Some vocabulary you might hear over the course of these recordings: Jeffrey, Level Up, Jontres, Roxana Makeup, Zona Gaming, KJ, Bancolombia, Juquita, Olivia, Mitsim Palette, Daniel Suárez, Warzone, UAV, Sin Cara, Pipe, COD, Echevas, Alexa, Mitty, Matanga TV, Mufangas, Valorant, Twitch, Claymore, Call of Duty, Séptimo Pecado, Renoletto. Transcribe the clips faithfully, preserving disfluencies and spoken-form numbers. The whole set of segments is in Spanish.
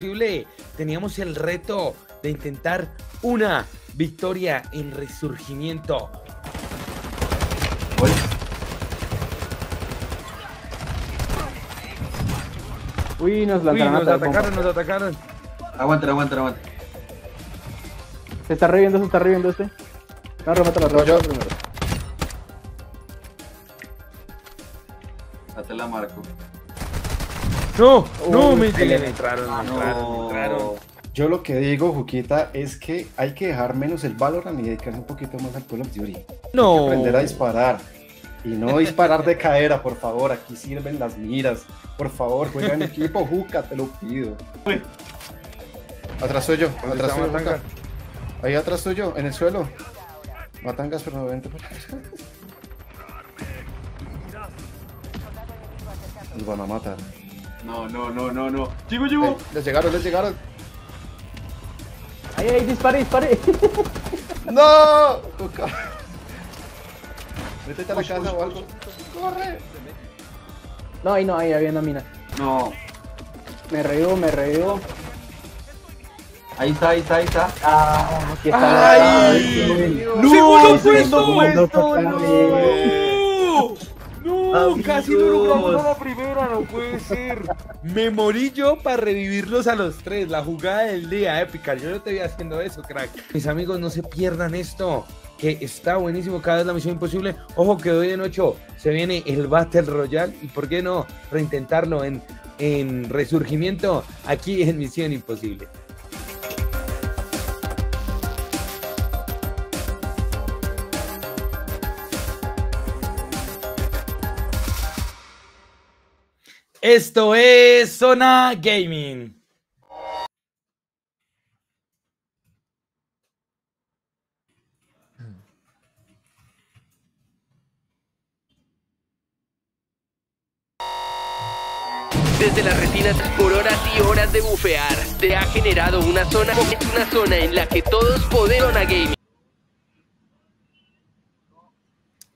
posible. Teníamos el reto de intentar una victoria en Resurgimiento. Uy, nos lanzaron. Uy, nos atacaron, nos atacaron. Aguanta, aguanta, aguanta. Se está reviviendo, se está reviviendo este. No, remátalo, remátalo primero. Date la marco. No, no, me entraron, me entraron. Yo lo que digo, Juquita, es que hay que dejar menos el Valorant y dedicarse un poquito más al Call of Duty. No. Hay que aprender a disparar. Y no disparar de cadera, por favor, aquí sirven las miras. Por favor, juega en equipo, Juca, te lo pido. Atrás soy yo, atrás soy yo, ahí atrás soy yo, en el suelo. Matangas, pero no vente por acá. Nos van a matar. No, no, no, no, no. Llego, llego. Les llegaron, les llegaron. Ahí, ahí, dispare, dispare. No, Juca. Métete a la casa o algo. ¡Corre! No, ahí no, ahí había una mina. No. Me revivo, me revivo. Ahí está, ahí está, ahí está. Ah, aquí está. ¡Ay! ¡No! ¡Segundo puesto! ¡No! ¡No! ¡Casi no logramos la primera! ¡No puede ser! Me morí yo para revivirlos a los tres. La jugada del día épica. Yo no te voy haciendo eso, crack. Mis amigos, no se pierdan esto, que está buenísimo, cada vez la misión imposible. Ojo que hoy en ocho se viene el Battle Royale y por qué no reintentarlo en, en Resurgimiento aquí en Misión Imposible. Esto es Zona Gaming. Desde las retinas, por horas y horas de bufear, se ha generado una zona, una zona en la que todos podemos a gaming.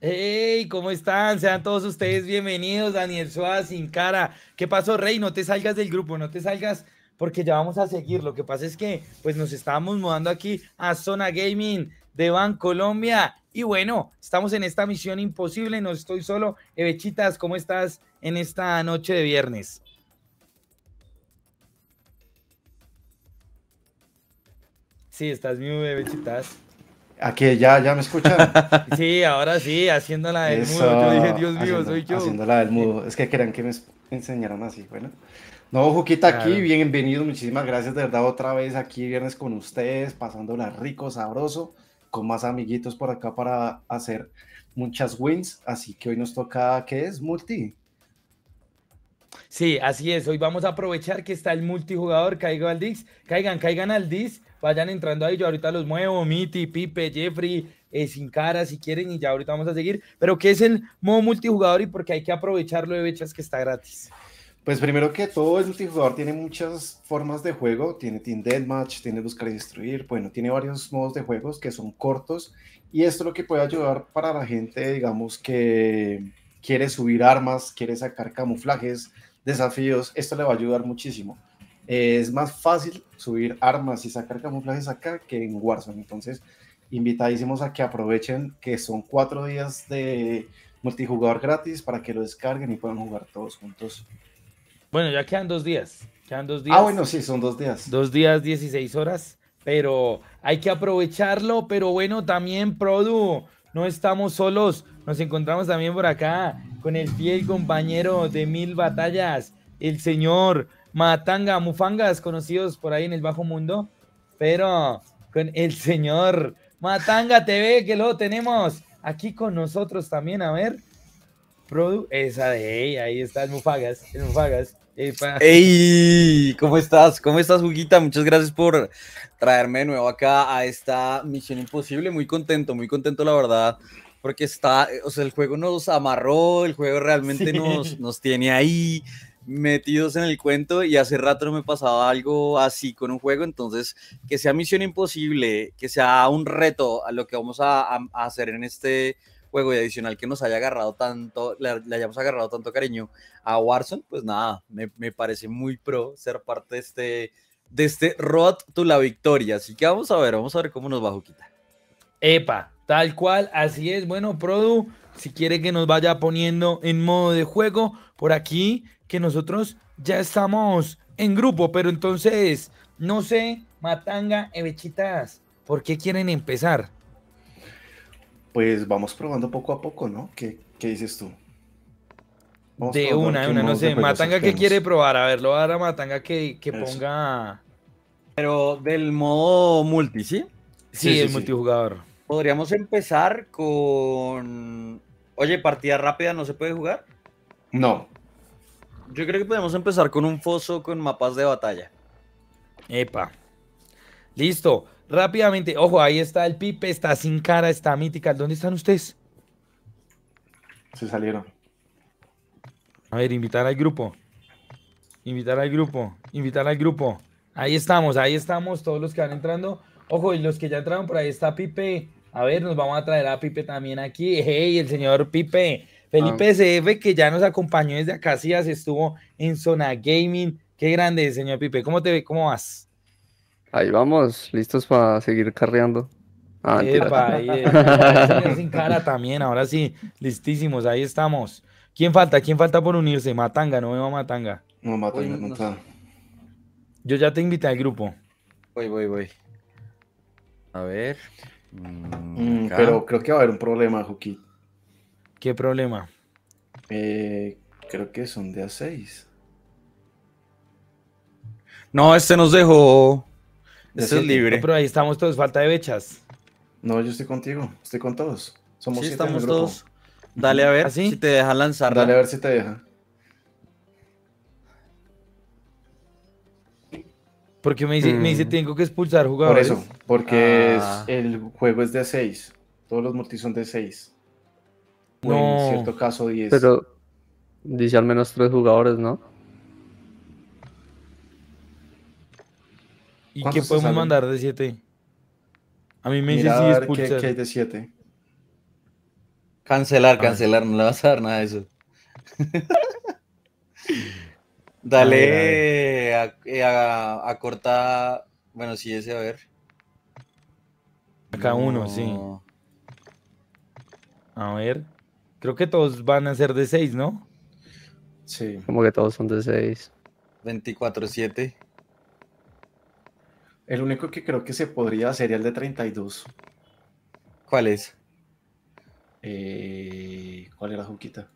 Hey, ¿cómo están? Sean todos ustedes bienvenidos. Daniel Suárez, Sin Cara. ¿Qué pasó, Rey? No te salgas del grupo, no te salgas, porque ya vamos a seguir. Lo que pasa es que pues nos estamos mudando aquí a Zona Gaming de Bancolombia. Y bueno, estamos en esta misión imposible, no estoy solo. Evechitas, ¿cómo estás en esta noche de viernes? Sí, estás mi bebé, chitas. Aquí, ya, ya me escuchan. Sí, ahora sí, haciendo la del Eso, mudo. Yo dije, Dios mío, haciendo, soy yo. Haciendo la del mudo. Es que querían que me enseñaran así, bueno. No, Juquita, claro. Aquí, bienvenidos, muchísimas gracias, de verdad, otra vez aquí viernes con ustedes, pasándola rico, sabroso, con más amiguitos por acá para hacer muchas wins. Así que hoy nos toca, ¿qué es? Multi. Sí, así es, hoy vamos a aprovechar que está el multijugador, caigo al Dix, caigan, caigan al Dix, vayan entrando ahí, yo ahorita los muevo, Mitty, Pipe, Jeffrey, eh, Sin Cara si quieren y ya ahorita vamos a seguir, pero ¿qué es el modo multijugador y por qué hay que aprovecharlo de bechas que está gratis? Pues primero que todo, el multijugador tiene muchas formas de juego, tiene Team Deathmatch, tiene Buscar y Destruir, bueno, tiene varios modos de juegos que son cortos y esto es lo que puede ayudar para la gente, digamos, que quiere subir armas, quiere sacar camuflajes, desafíos, esto le va a ayudar muchísimo. Eh, es más fácil subir armas y sacar camuflajes acá que en Warzone, entonces invitadísimos a que aprovechen que son cuatro días de multijugador gratis para que lo descarguen y puedan jugar todos juntos. Bueno, ya quedan dos días, quedan dos días. Ah, bueno, sí, son dos días. Dos días, dieciséis horas, pero hay que aprovecharlo, pero bueno, también, Produ, no estamos solos, nos encontramos también por acá con el fiel compañero de mil batallas, el señor Matanga, Mufangas, conocidos por ahí en el bajo mundo, pero con el señor Matanga T V, que lo tenemos aquí con nosotros también, a ver, Produ, esa de ella, ahí está el Mufangas, el Mufangas. Epa. ¡Ey! ¿Cómo estás? ¿Cómo estás, Juquita? Muchas gracias por traerme de nuevo acá a esta Misión Imposible. Muy contento, muy contento, la verdad, porque está, o sea, el juego nos amarró, el juego realmente sí. nos, nos tiene ahí metidos en el cuento y hace rato no me pasaba algo así con un juego, entonces que sea Misión Imposible, que sea un reto a lo que vamos a, a, a hacer en este juego y adicional que nos haya agarrado tanto, le, le hayamos agarrado tanto cariño a Warzone, pues nada, me, me parece muy pro ser parte de este de este Road to la Victoria. Así que vamos a ver, vamos a ver cómo nos va, Juquita. Epa, tal cual, así es. Bueno, Produ, si quiere que nos vaya poniendo en modo de juego por aquí, que nosotros ya estamos en grupo, pero entonces, no sé, Matanga, Evechitas, ¿por qué quieren empezar? Pues vamos probando poco a poco, ¿no? ¿Qué, qué dices tú? Vamos de una, de una, no sé. Matanga, ¿qué quiere probar? A ver, lo voy a dar a Matanga que, que ponga... Pero del modo multi, ¿sí? Sí, sí el sí, multijugador. Sí. Podríamos empezar con... Oye, ¿partida rápida no se puede jugar? No. Yo creo que podemos empezar con un foso con mapas de batalla. Epa. Listo. Rápidamente. Ojo, ahí está el Pipe, está Sin Cara, está Mítica. ¿Dónde están ustedes? Se salieron. A ver, invitar al grupo. Invitar al grupo. Invitar al grupo. Ahí estamos, ahí estamos. Todos los que van entrando. Ojo, y los que ya entraron, por ahí está Pipe. A ver, nos vamos a traer a Pipe también aquí. Hey, el señor Pipe. Felipe ah. C F, que ya nos acompañó desde acá, sí, estuvo en Zona Gaming. Qué grande, señor Pipe. ¿Cómo te ve? ¿Cómo vas? Ahí vamos, listos para seguir carreando. Ah, Epa, ahí, eh, Sin Cara también, ahora sí, listísimos, ahí estamos. ¿Quién falta? ¿Quién falta por unirse? Matanga, no veo a Matanga. No, Matanga, no está. Yo ya te invité al grupo. Voy, voy, voy. A ver. Mm, pero creo que va a haber un problema, Juki. ¿Qué problema? Eh, creo que son de a seis. No, este nos dejó. Este es libre. No, pero ahí estamos todos, falta de bechas. No, yo estoy contigo, estoy con todos. Somos sí, siete estamos en el grupo. Todos. Dale a ver ¿Así? si te deja lanzar. Dale a ver si te deja. Porque me dice, mm. me dice tengo que expulsar jugadores. Por eso, porque ah. es, el juego es de seis. Todos los multis son de seis. No. En cierto caso diez. Pero dice al menos tres jugadores, ¿no? ¿Y qué podemos salen? mandar de siete? A mí me Mira dice si sí, expulsar. ¿Qué, qué hay de siete? Cancelar, cancelar, no le vas a dar nada de eso. Dale a, ver, a, a, a, a corta. Bueno, sí, ese, a ver. Acá no. uno, sí. A ver. Creo que todos van a ser de seis, ¿no? Sí. Como que todos son de seis. veinticuatro siete. El único que creo que se podría hacer sería el de treinta y dos. ¿Cuál es? Eh, ¿Cuál era, Juquita?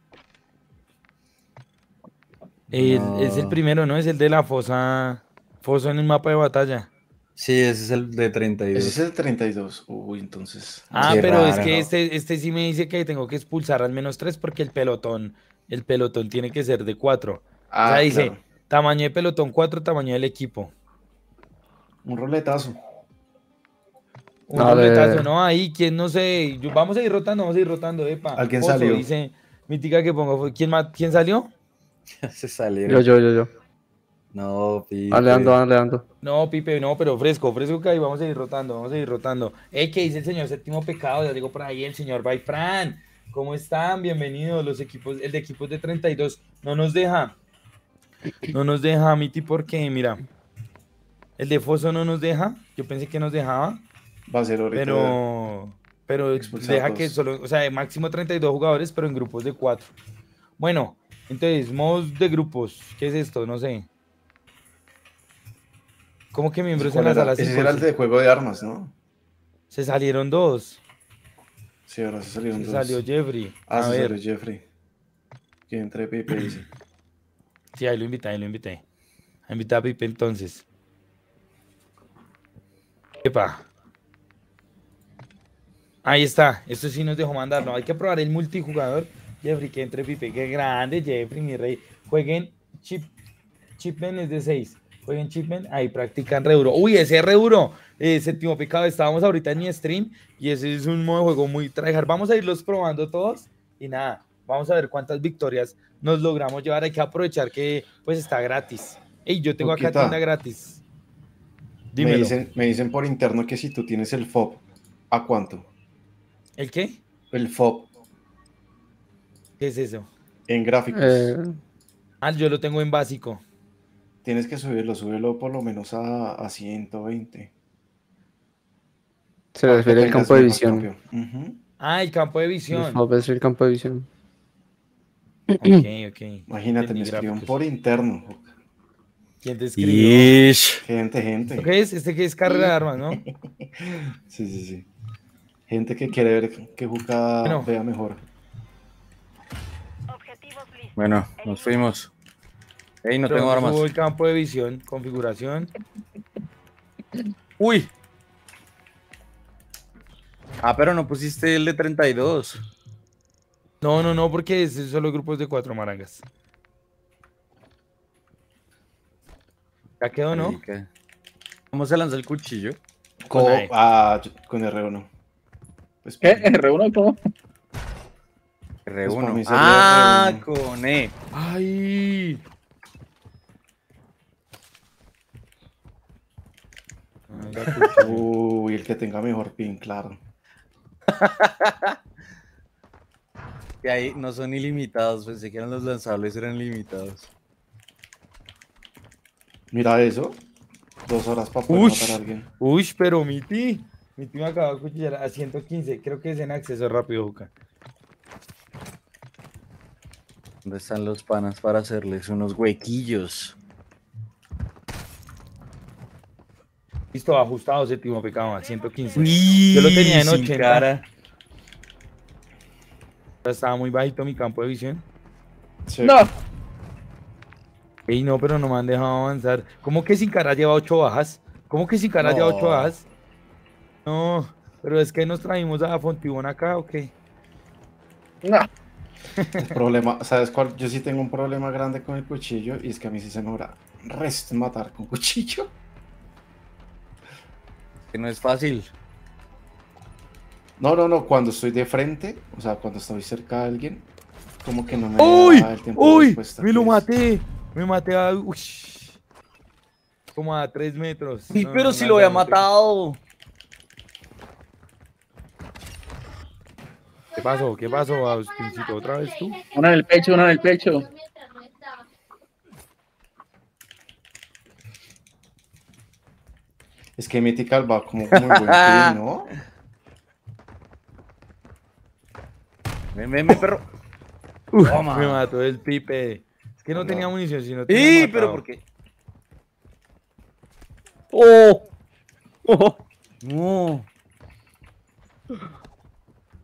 El, no. Es el primero, ¿no? Es el de la fosa. Fosa en el mapa de batalla. Sí, ese es el de treinta y dos. Ese es el de treinta y dos. Uy, entonces. Ah, Qué pero raro, es que ¿no? este, este sí me dice que tengo que expulsar al menos tres porque el pelotón, el pelotón tiene que ser de cuatro. Ah, o sea, dice claro. Tamaño de pelotón cuatro, tamaño del equipo. Un roletazo. Un roletazo, ¿no? Ahí, ¿quién no sé? Yo, vamos a ir rotando, vamos a ir rotando, epa. ¿Alguien Oso, salió? Dice, Mítica que pongo. ¿Quién, ¿quién salió? Se salieron. Yo, yo, yo, yo. No, Pipe. Aleando, aleando. No, Pipe, no, pero fresco, fresco que ahí vamos a ir rotando, vamos a ir rotando. Eh, ¿qué dice el señor Séptimo Pecado? Ya digo por ahí el señor Baifran. ¿Cómo están? Bienvenidos los equipos, el de equipos de treinta y dos. No nos deja, no nos deja, Mitty, porque, mira, el de Foso no nos deja. Yo pensé que nos dejaba. Va a ser ahorita. Pero, pero deja que solo, o sea, máximo treinta y dos jugadores, pero en grupos de cuatro. Bueno, entonces, modos de grupos. ¿Qué es esto? No sé. ¿Cómo que miembros en la sala? Ese era el de juego de armas, ¿no? Se salieron dos. Sí, ahora se salieron dos. Se salió Jeffrey. Ah, se salió Jeffrey. Que entre Pipe, dice. Sí, ahí lo invité, ahí lo invité. Invité a Pipe entonces. Epa. Ahí está, esto sí nos dejó mandarlo. Hay que probar el multijugador. Jeffrey, que entre Pipe, que grande, Jeffrey, mi rey. Jueguen chip, Chipmen es de seis. Jueguen Chipmen, ahí practican re duro. Uy, ese es re duro. Eh, Séptimo Pecado, estábamos ahorita en mi stream y ese es un modo de juego muy tryhard. Vamos a irlos probando todos y nada, vamos a ver cuántas victorias nos logramos llevar. Hay que aprovechar que pues está gratis. Ey, yo tengo Poquita. acá tienda gratis. Me dicen, me dicen por interno que si tú tienes el F O B, ¿a cuánto? ¿El qué? El F O B. ¿Qué es eso? En gráficos. Eh... Ah, yo lo tengo en básico. Tienes que subirlo, súbelo por lo menos a, a ciento veinte. Se refiere al campo de visión. Uh-huh. Ah, el campo de visión. No, es el campo de visión. Ok, ok. Imagínate, me escribieron por interno. ¿Quién te escribió? Ish. Gente, gente. ¿Qué es? Este que es carrera de armas, ¿no? Sí, sí, sí. Gente que quiere ver que Juca bueno. vea mejor. Bueno, nos fuimos. Ey, no Pero tengo armas. El campo de visión, configuración. ¡Uy! Ah, pero no pusiste el de treinta y dos. No, no, no, porque es solo grupos de cuatro marangas. Ya quedó, ¿no? ¿Cómo se lanza el cuchillo? Con, con, ah, con R uno. Pues, ¿qué? ¿R uno cómo? R uno. Pues ah, R uno. Con E. ¡Ay! Uy, el que tenga mejor pin, claro. Y ahí no son ilimitados, pensé que eran los lanzables, eran limitados. Mira eso, dos horas para poder matar a alguien. Uy, pero Mitty, Mitty me acaba de cuchillar a ciento quince, creo que es en acceso rápido, Juca. ¿Dónde están los panas para hacerles unos huequillos? Listo, ajustado, séptimo pecado, a ciento quince. Uy, yo lo tenía en ochenta. Cara. Estaba muy bajito mi campo de visión. Sí. ¡No! Ey, no, pero no me han dejado avanzar. ¿Cómo que Sin Cara lleva ocho bajas? ¿Cómo que Sin Cara no. lleva ocho bajas? No, pero es que nos trajimos a Fontibón acá, ¿o qué? No. El problema, ¿sabes cuál? Yo sí tengo un problema grande con el cuchillo y es que a mí sí se me va a rest matar con cuchillo. No es fácil. No, no, no, cuando estoy de frente, o sea, cuando estoy cerca de alguien, como que no me uy, da el tiempo uy, de respuesta. Me lo maté, me maté a... Uy, como a tres metros. Sí, no, pero no, si lo había matado. ¿Qué pasó? ¿Qué pasó, Augustincito? ¿Otra vez tú? Una en el pecho, una en el pecho. Es que Mythical va como, como el buen play, ¿no? Ven, ven, ven, perro. Uf, Toma. Me mató el Pipe. Es que no, no. tenía munición, sino tenía. ¡Sí, pero por qué! ¡Oh! ¡Oh! ¡No!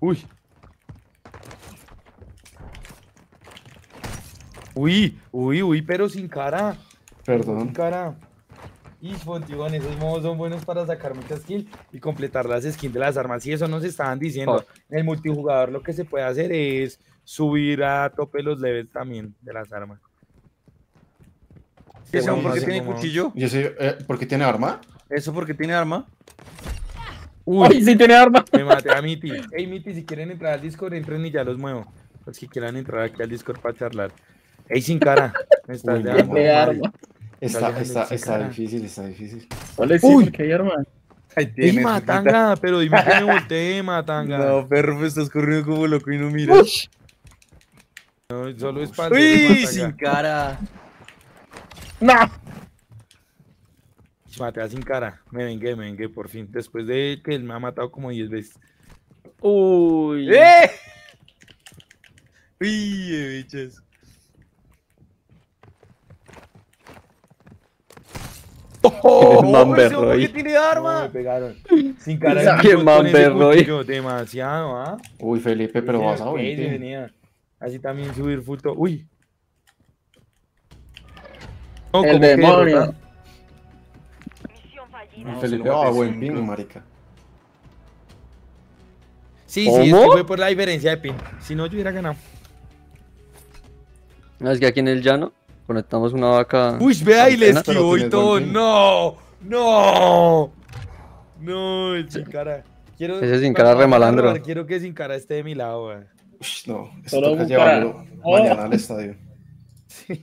¡Uy! ¡Uy! ¡Uy, uy! Pero Sin Cara. Perdón. Sin Cara. Y Fontibón, esos modos son buenos para sacar muchas kills y completar las skins de las armas. Y eso nos estaban diciendo. En el multijugador lo que se puede hacer es subir a tope los levels también de las armas. ¿Eso porque tiene cuchillo? Yo sé, eh, ¿por qué tiene arma? ¿Eso porque tiene arma? ¡Uy! ¡Ay, sí tiene arma! Me maté a Mitty. Hey, Mitty, si quieren entrar al Discord, entren y ya los muevo. Los que quieran entrar aquí al Discord para charlar. Hey, Sin Cara. Me estás Uy, dejando. Tiene arma. Está, está, está difícil, está difícil. ¿Cuál es? Uy, ¿qué hay, hermano? Y Matanga, pero dime que me volteé, Matanga. No, perro, me estás corriendo como loco y no miras. No, solo es para... ¡Uy, Sin Cara! ¡No! Maté a Sin Cara. Me vengué, me vengué, por fin. Después de que él me ha matado como diez veces. ¡Uy! ¡Eh! ¡Uy, bichos! ¡Oh! ¡Mamberro! ¿Por qué tiene arma? No, me pegaron. Sin Cara. ¡Qué mamberro! Demasiado, ¿ah? ¿eh? Uy, Felipe, pero vas a oír. Así también subir futo. ¡Uy! No, ¡el demonio! No, Felipe, ah, oh, buen ping, marica. Sí, ¿Cómo? sí, es que fue por la diferencia de ping. Si no, yo hubiera ganado. No, es que aquí en el llano conectamos una vaca. Uy, vea y le esquivó y todo. No, no, no, el Sin Cara. Quiero, Ese Sin Cara no, remalandro. Quiero que Sin Cara esté de mi lado. Wey. Ush, no, esto toca llevarlo oh. mañana al estadio. Sí.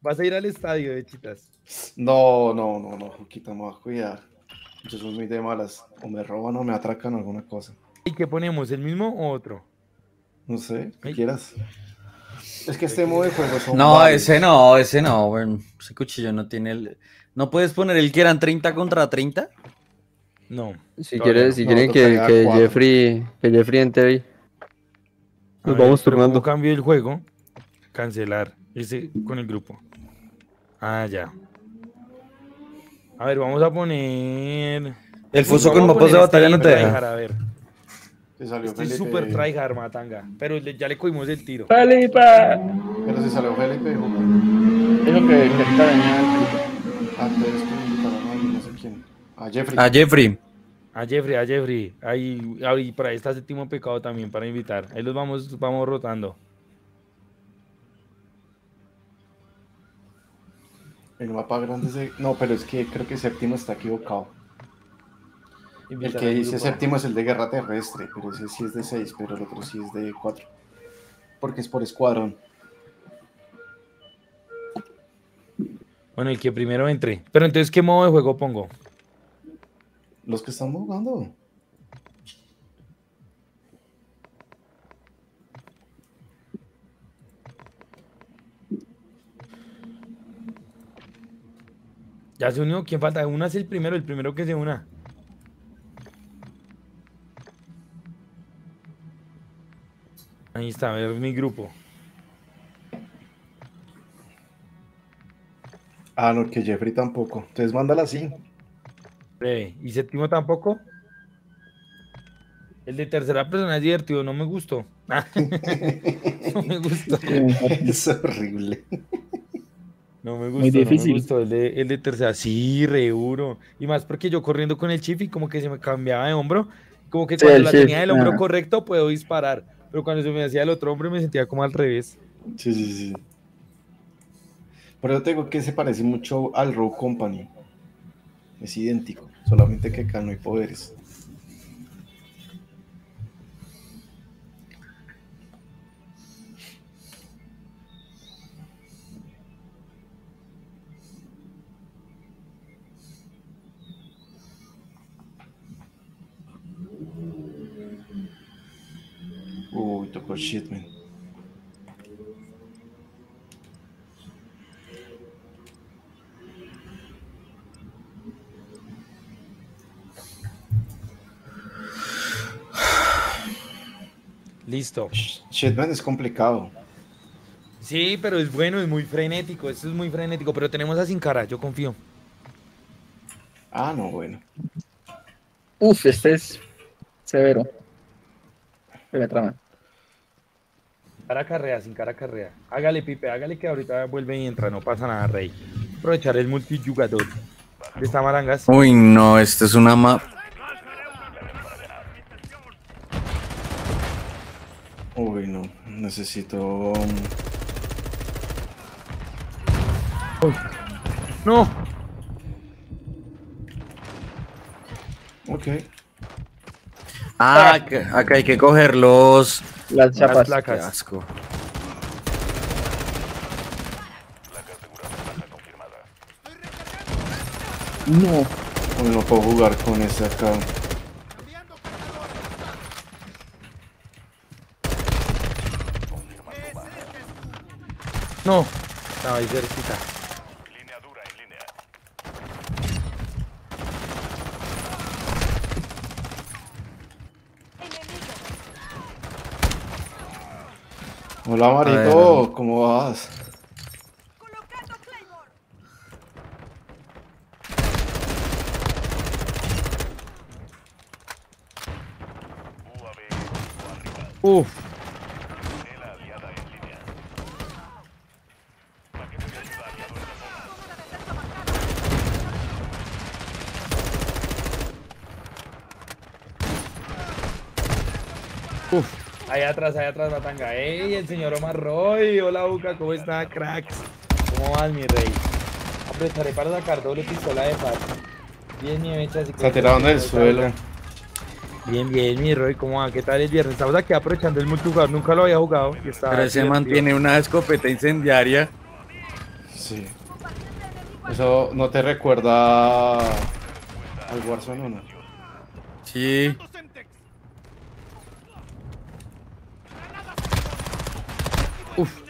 Vas a ir al estadio, bechitas. No, no, no, no, Juquita, me va a cuidar. Yo soy muy de malas. O me roban o me atracan alguna cosa. ¿Y qué ponemos? ¿El mismo o otro? No sé, ¿qué quieras? Es que este modo de juego son No, varios. ese no, ese no, bueno, ese cuchillo no tiene el... ¿No puedes poner el que eran treinta contra treinta? No. Si quieren, si no, quieren que, que Jeffrey que Jeffrey entre. Nos a vamos ver, turnando. Cambio el juego. Cancelar. Ese con el grupo. Ah, ya. A ver, vamos a poner... El fuso con mapas de batalla no te deja. A ver. Se salió este Felipe. Super tryhard, Matanga. Pero le, ya le cogimos el tiro. Felipe. Pero se salió Felipe. Dijo que ahorita venía el... Antes que no sé quién. A Jeffrey. A Jeffrey. A Jeffrey, a Jeffrey. Ahí, ahí, para ahí está Séptimo Pecado también, para invitar. Ahí los vamos, vamos rotando. El mapa grande se... No, pero es que creo que Séptimo está equivocado. El que dice Séptimo es el de guerra terrestre, pero ese sí es de seis, pero el otro sí es de cuatro. Porque es por escuadrón. Bueno, el que primero entre. Pero entonces, ¿qué modo de juego pongo? Los que están jugando. Ya se unió, ¿quién falta? Una es el primero, el primero que se una. Ahí está, a ver mi grupo. Ah, no, que Jeffrey tampoco. Entonces mándala así. ¿Y Séptimo tampoco? El de tercera persona es divertido, no me gustó. No me gustó. Es horrible. No me gustó, muy difícil. No me gustó. El de, el de tercera, sí, re duro. Y más porque yo corriendo con el chip y como que se me cambiaba de hombro. Como que cuando sí, la chip, tenía del hombro ah. correcto puedo disparar. Pero cuando se me hacía el otro hombre me sentía como al revés. Sí, sí, sí. Pero yo tengo que se parece mucho al Rogue Company. Es idéntico, solamente que acá no hay poderes. Uy, tocó shit, man. Listo. Shitman es complicado. Sí, pero es bueno, es muy frenético. Esto es muy frenético, pero tenemos a Sin Cara, yo confío. Ah, no, bueno. Uf, este es severo. Me trama. Cara carrea, Sin Cara carrea. Hágale, Pipe, hágale que ahorita vuelve y entra, no pasa nada, Rey. Aprovechar el multijugador. ¿Está Marangas? Uy, no, este es una map. Uy, no, necesito... Uy. ¡No! Ok. Ah, acá hay que coger los... Las chapas. Placas. Qué asco. No. Uy, no puedo jugar con ese acá. No. Estaba ahí cerquita. Línea dura en línea. Hola, Marito, ¿cómo vas? Uf. Uf. Allá atrás, allá atrás, Matanga. ¡Ey, el señor Omar Roy! Hola, Buca, ¿cómo está, cracks? ¿Cómo vas, mi rey? Apretaré para sacar doble pistola de paz. Bien, mi mecha. Está tirado en el suelo. Bien, bien, mi Roy, ¿cómo va? ¿Qué tal el viernes? Estamos aquí aprovechando el multijugador, nunca lo había jugado. Pero ese man tiene una escopeta incendiaria. Sí. ¿Eso no te recuerda al Warzone o no? Sí. Uf.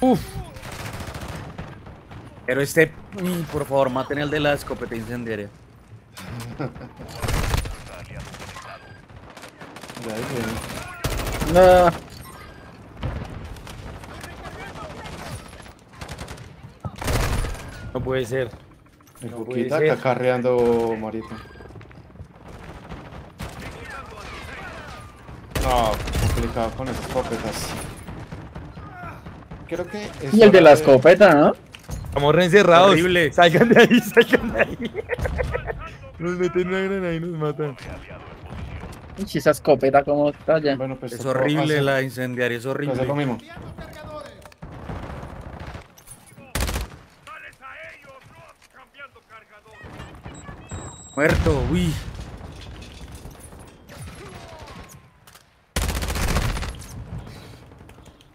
Uf. Pero este... Por favor, maten el de la escopeta incendiaria. No. No puede ser. El Juquita no está carreando Marito. No, complicado con esas escopetas. Creo que es... Y el de la escopeta, ¿no? Estamos reencerrados. Horrible. Salgan de ahí, salgan de ahí. Nos meten una granada y nos matan. Y esa escopeta como está ya. Bueno, pues es horrible hacer... la incendiaria, es horrible. Pues es lo mismo. Muerto, uy.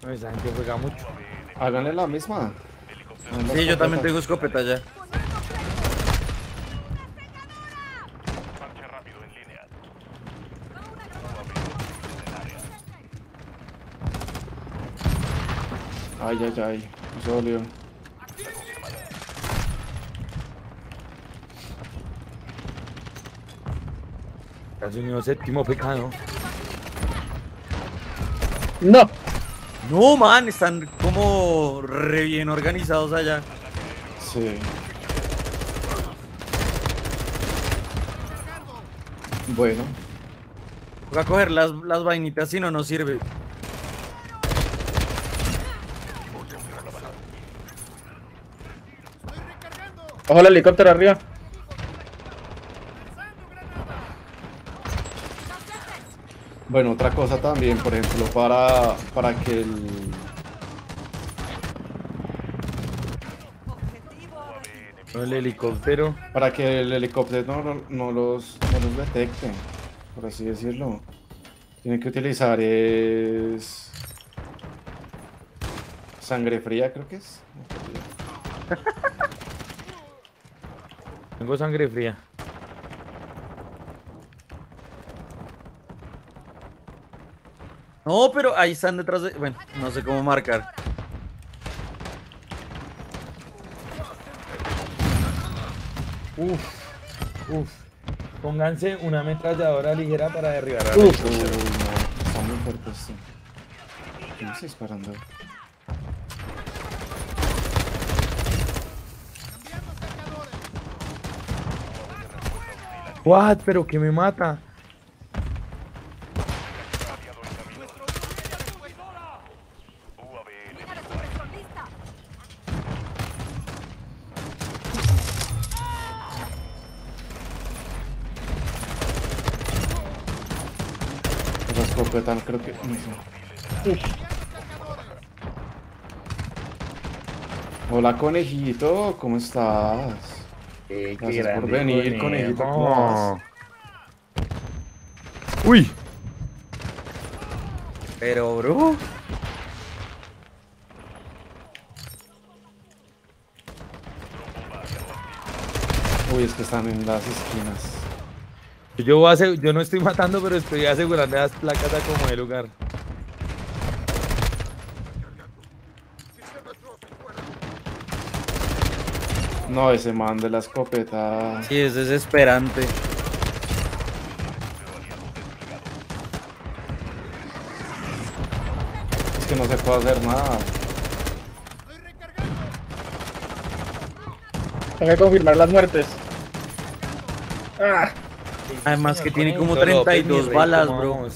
No, esa gente juega mucho. Háganle la misma. Háganle sí, la yo también tengo escopeta ya. Ay, ay, ay. Eso dolió. Unido Séptimo Pecado. No, no, man, están como re bien organizados allá. Sí. Bueno, voy a coger las, las vainitas, si no, no sirve. Ojo el helicóptero arriba. Bueno, otra cosa también, por ejemplo, para, para que el... el helicóptero... Para que el helicóptero no, no, no, los, no los detecte, por así decirlo. Tienen que utilizar es... sangre fría, creo que es. Tengo sangre fría. No, pero ahí están detrás de... Bueno, no sé cómo marcar. Uf, uf. Pónganse una ametralladora ligera para derribar a la... Uf, uy, no. Está muy fuerte esto. ¿Qué me está disparando? What? Pero que me mata. Creo que... Uf. Hola, conejito, ¿cómo estás? Eh, Gracias por venir, conejito. ¿Cómo vas? Uy. Pero, bro. Uy, es que están en las esquinas. Yo, voy a hacer, yo no estoy matando, pero estoy asegurando las placas a como de lugar. No, ese man de la escopeta. Sí, es desesperante. Es que no se puede hacer nada. Tengo que confirmar las muertes. ¡Ah! Además que tiene como treinta y dos balas, bro.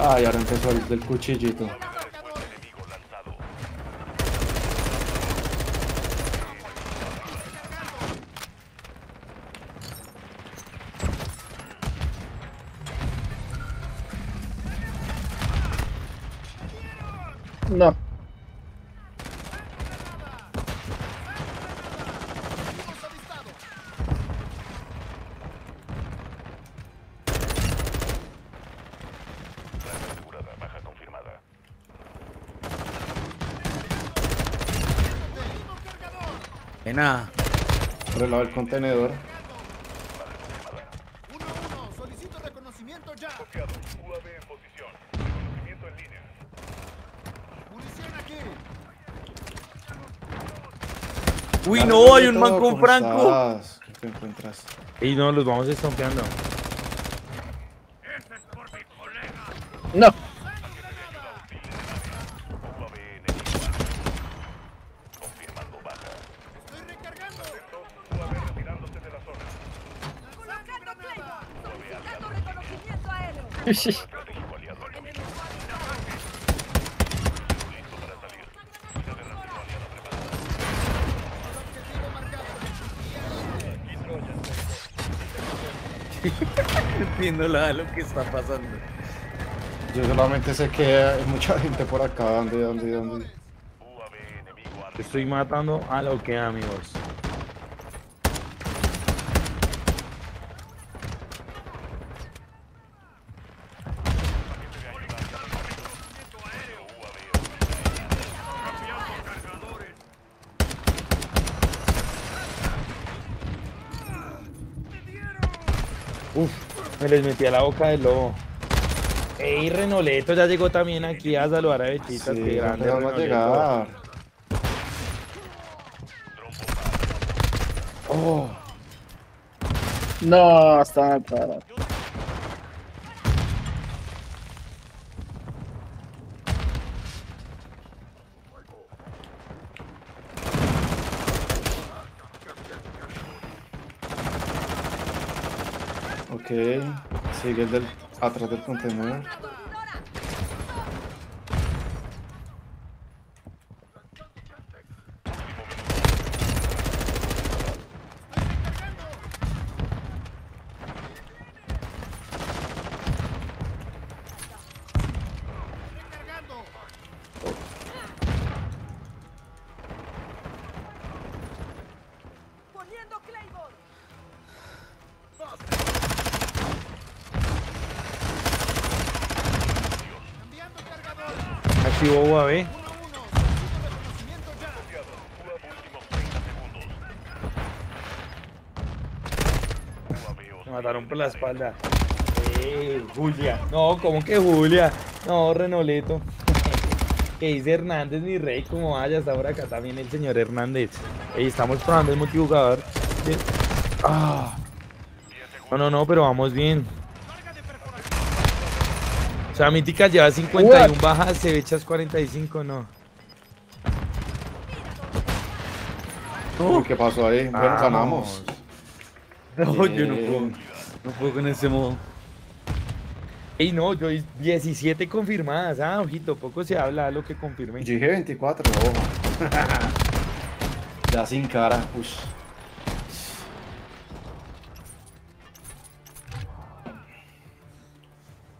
Ay, ahora empezó el del cuchillito. No. De nada. Por el lado del contenedor. uno uno, solicito reconocimiento ya. Copiado. U A V en posición. Reconocimiento en línea. Munición aquí. Uy, no, hay un man con Franco. ¿Qué te encuentras? Y no, los vamos estompeando. No. Entiendo nada de lo que está pasando. Yo solamente sé que hay mucha gente por acá. ¿Dónde, dónde, dónde? Estoy matando a lo que, amigos. Uf, me les metí a la boca del lobo. Ey, Renoletto ya llegó también aquí a saludar a Bechitas. Sí, qué grande. No vamos a llegar. Oh. No, está mal parado. Ok, sigue el del, atrás del contenedor. U A V. Me mataron por la espalda. Hey, Julia. No, ¿cómo que Julia? No, Renoletto. Que dice Hernández, mi rey, como vaya, hasta ahora acá también el señor Hernández. Hey, estamos probando el multijugador. Ah. No, no, no, pero vamos bien. O sea, Mítica lleva cincuenta y uno What? Bajas, se echas cuarenta y cinco, no. Uy, ¿qué pasó ahí? Bueno, ganamos. No, yeah. Yo no puedo. No puedo con ese modo. Ey, no, yo diecisiete confirmadas. Ah, ojito, poco se habla lo que confirme. Yo dije veinticuatro, ojo. Ya sin cara, push.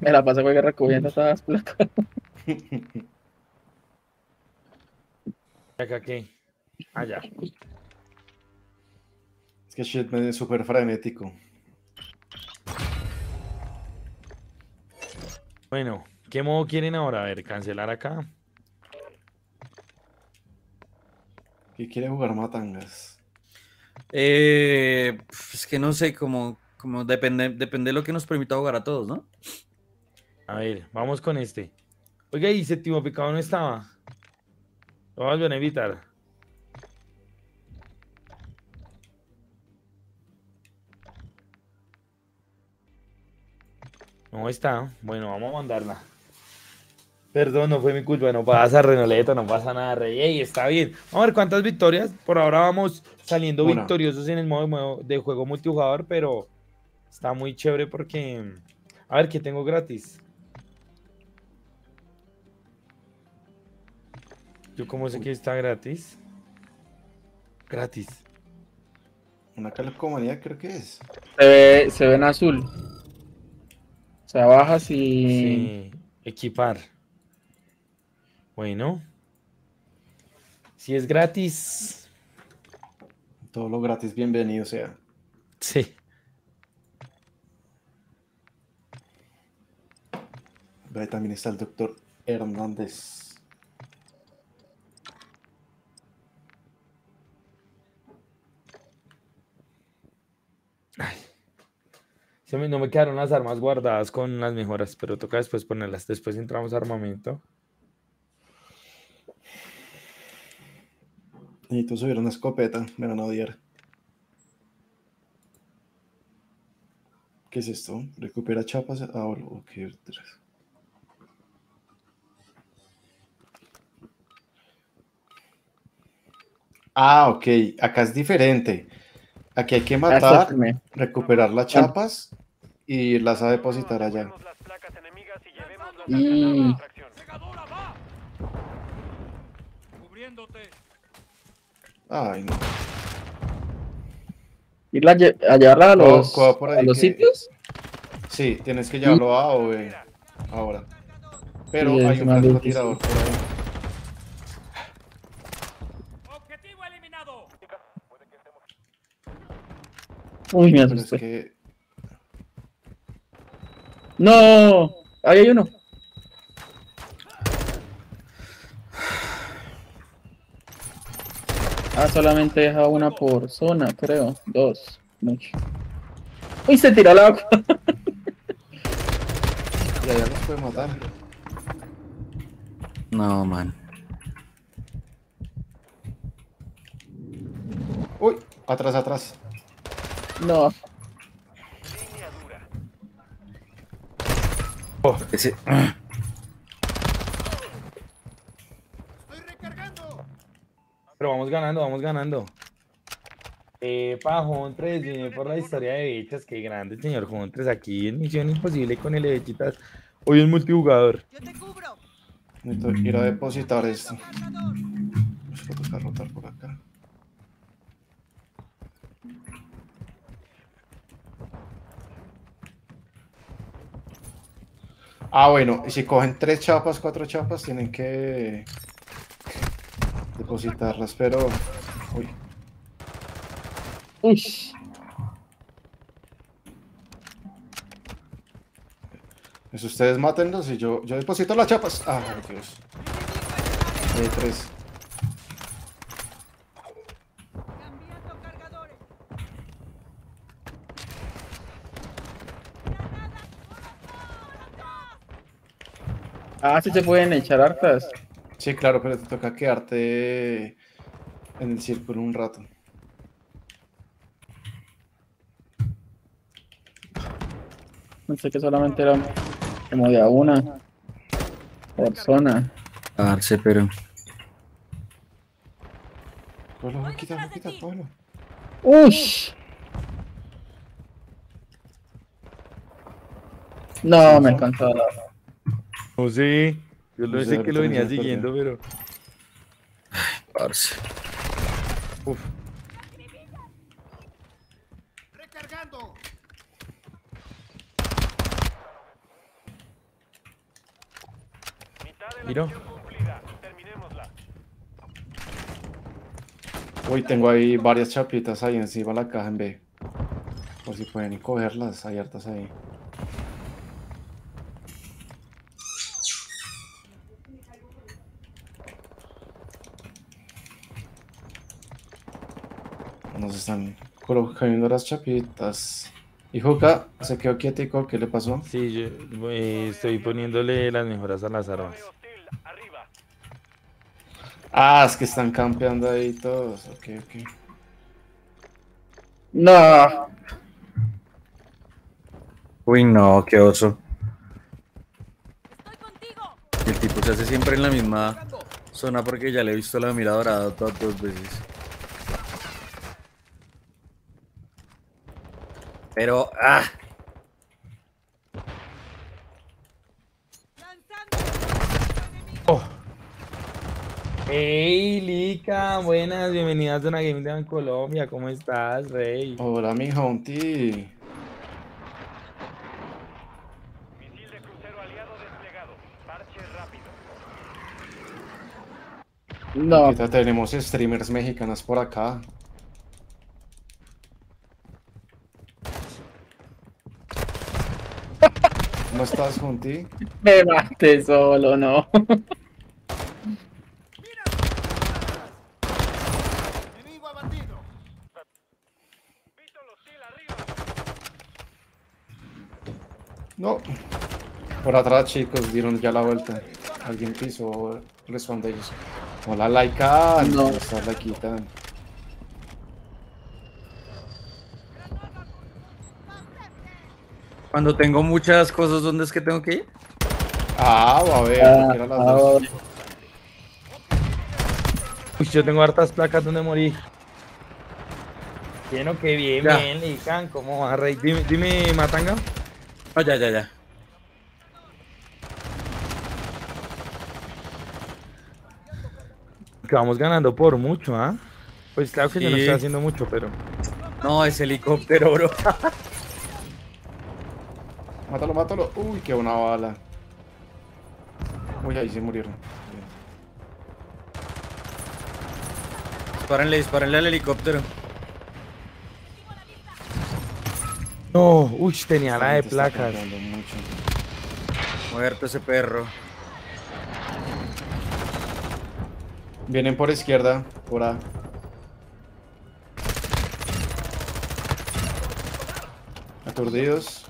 Me la pasé porque recogiendo todas las placas. ¿Acá qué? Allá. Es que shit me es súper frenético. Bueno, ¿qué modo quieren ahora? A ver, cancelar acá. ¿Qué quiere jugar Matangas? Eh, es que no sé, como, como depende, depende de lo que nos permita jugar a todos, ¿no? A ver, vamos con este. Oiga, y Séptimo Pecado no estaba. Lo vamos a evitar. No está. Bueno, vamos a mandarla. Perdón, no fue mi culpa. No pasa, Renoletto, no pasa nada, Rey. Ey, está bien. Vamos a ver cuántas victorias. Por ahora vamos saliendo Una. victoriosos en el modo de juego multijugador, pero está muy chévere porque... A ver, ¿qué tengo gratis? ¿Yo cómo sé que está gratis? Gratis. Una calcomanía creo que es. Se ve, se ve en azul. O sea, bajas y... Sí, equipar. Bueno. Si es gratis. Todo lo gratis, bienvenido sea. Sí. Ahí también está el doctor Hernández. Ay. No me quedaron las armas guardadas con las mejoras, pero toca después ponerlas. Después entramos a armamento. Necesito subir una escopeta, me van a odiar. ¿Qué es esto? Recupera chapas. Ah, ok. Ah, ok. Acá es diferente. Aquí hay que matar, recuperar las chapas y irlas a depositar allá. Mm. Ay, no. ¿Ir a llevarla a los, no, a los que... sitios? Sí, tienes que llevarlo a A o B ahora. Pero sí, hay un francotirador por ahí. Uy, me asusté. Es que... ¡No! Ahí hay uno. Ah, solamente deja una por zona, creo. Dos. Mucho. ¡Uy, se tiró al agua! Ya, ya nos puede matar. No, man. ¡Uy! Atrás, atrás. No. Oh, ese... Estoy recargando. Pero vamos ganando, vamos ganando. Eh, pa, Jontres, vine por la historia de Bechitas. Qué grande, señor Jontres. Aquí en Misión Imposible con el Bechitas. Hoy es multijugador. Yo te cubro. Entonces, quiero depositar esto. Nos va a tocar rotar por acá. Ah, bueno, si cogen tres chapas, cuatro chapas, tienen que depositarlas, pero... Uy. Uy. Pues ustedes mátenlos y yo, yo deposito las chapas. Ah, Dios. Hay tres. Ah, sí se pueden echar hartas. Sí, claro, pero te toca quedarte en el círculo un rato. Pensé que solamente era como de a una persona. Darse, pero... Polo, quita, quita, polo. ¡Ush! No, me encantó. No sé, yo no sé que lo venía siguiendo, pero... Ay, parce. Uf. Recargando. Miro. Uy, tengo ahí varias chapitas ahí encima de la caja en B. Por si pueden ir cogerlas, hay hartas ahí. Nos están colocando las chapitas. Y Juca se quedó quietico, ¿qué le pasó? Sí, yo eh, estoy poniéndole las mejoras a las armas. Ah, es que están campeando ahí todos. Ok, ok. No. Uy, no, qué oso. Estoy contigo. El tipo se hace siempre en la misma zona porque ya le he visto la mira dorada todas dos veces. Pero, ah. Oh. Hey, Lica, buenas, bienvenidas a Zona Gaming de Bancolombia. ¿Cómo estás, Rey? Hola, mi Jonti. Misil de crucero aliado desplegado. Parche rápido. No. Ahorita tenemos streamers mexicanas por acá. ¿No estás Jonti? Me maté solo, no. No. Por atrás, chicos, dieron ya la vuelta. Alguien quiso responder ellos. Hola, Laika. No. Está Laikita. Cuando tengo muchas cosas, ¿dónde es que tengo que ir? Ah, a ver. Ah, era las ah, dos. Uy, yo tengo hartas placas donde morí. Bien, ok, bien, ya. Bien, Lican, ¿cómo vas, Rey? Dime, dime, Matanga. Ah, ya, ya, ya. Que vamos ganando por mucho, ¿ah? ¿eh? Pues claro que sí. Yo no estoy haciendo mucho, pero... No, es helicóptero, bro. Mátalo, mátalo. Uy, qué buena bala. Uy, ahí se murieron. Dispárenle, dispárenle al helicóptero. No, uy, tenía la de placas. Muerto ese perro. Vienen por izquierda, por A. Aturdidos.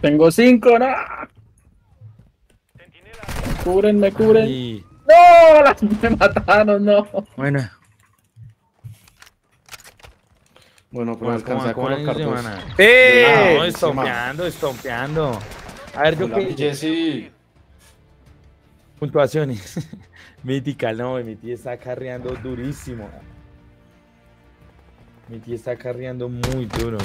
Tengo cinco, no. Cubren, me cubren. Ay. No, las me mataron, no. Bueno. Bueno, pues alcanza con los cartuchos. ¡Eh! No, estompeando, estompeando. A ver, yo que... Jesse. Puntuaciones. Mítical, no, Mitty está carreando durísimo. Mitty está carreando muy duro.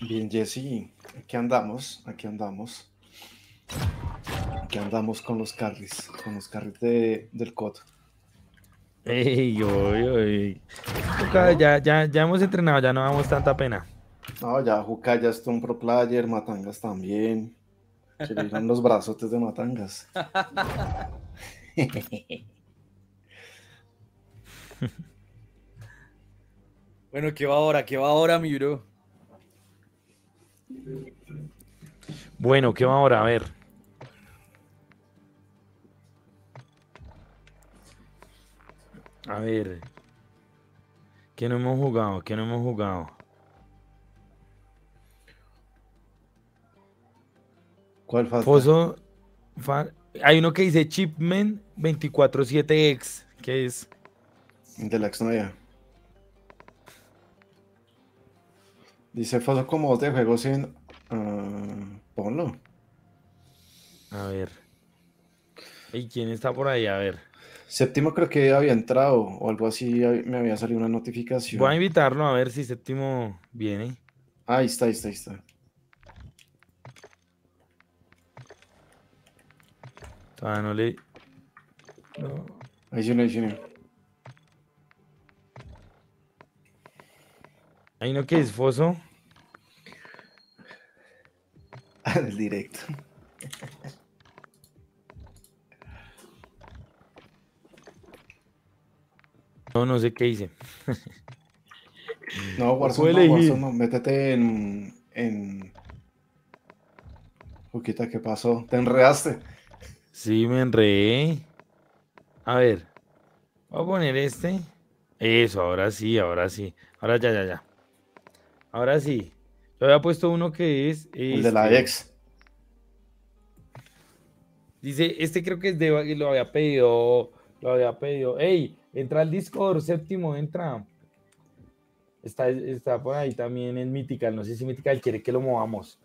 Bien, Jesse, aquí andamos, aquí andamos, aquí andamos con los carries, con los carries de, del C O D. Ey, oy, oy. Juca, ya, ya, ya hemos entrenado, ya no damos tanta pena. No, ya Juca ya está un pro player, Matangas también. Se le dieron los brazotes de Matangas. Bueno, ¿qué va ahora? ¿Qué va ahora, mi bro? Bueno, ¿qué va ahora? A ver. A ver. ¿Qué no hemos jugado? ¿Qué no hemos jugado? ¿Cuál falta? Foso, fa... Hay uno que dice Chipman veinticuatro siete X. ¿Qué es? De la exnovia. Dice Foso como de juego sin... Uh, ponlo. A ver. ¿Y quién está por ahí? A ver. Séptimo creo que había entrado o algo así, me había salido una notificación. Voy a invitarlo a ver si Séptimo viene. Ahí está, ahí está, ahí está. Ah, no le... No. Ahí sí, no, ahí sí, no. Ahí no que es Foso. Del directo. No, no sé qué hice. No, Warzone, no, Warzone no. Métete en... en... Juquita, ¿qué pasó? ¿Te enredaste? Sí, me enredé. A ver. Voy a poner este. Eso, ahora sí, ahora sí. Ahora ya, ya, ya. Ahora sí. Yo había puesto uno que es... Este. El de la ex. Dice, este creo que es de... Lo había pedido... Lo había pedido... ¡Ey! Entra al Discord, Séptimo, entra. Está, está por ahí también en Mythical. No sé si Mythical quiere que lo movamos.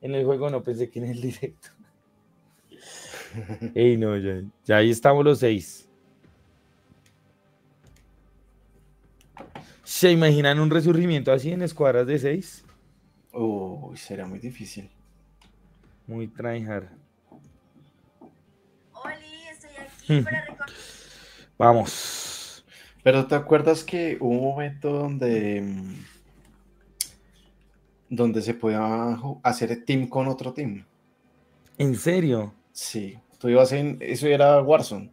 En el juego no pensé que en el directo. ¡Ey, no! Ya, ya ahí estamos los seis. ¿Se imaginan un resurgimiento así en escuadras de seis? Uy, uh, será muy difícil. Muy tryhard. Oli, estoy aquí para recordar. Vamos. Pero ¿te acuerdas que hubo un momento donde donde se podía hacer team con otro team. ¿En serio? Sí, tú ibas en, eso era Warzone,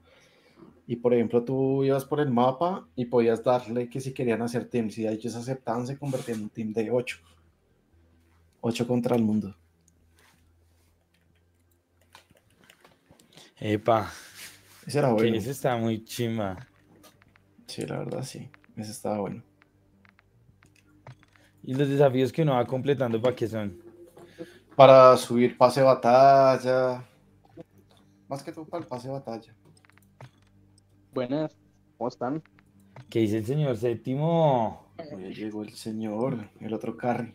y por ejemplo tú ibas por el mapa y podías darle que si querían hacer teams, y ellos aceptaban, se convertían en un team de ocho. Ocho contra el mundo. Epa. Ese era bueno. Ese estaba muy chimba. Sí, la verdad sí, ese estaba bueno. ¿Y los desafíos que uno va completando para qué son? Para subir pase de batalla. Más que todo para el pase de batalla. Buenas, ¿cómo están? ¿Qué dice el señor Séptimo? Ya llegó el señor, el otro carry.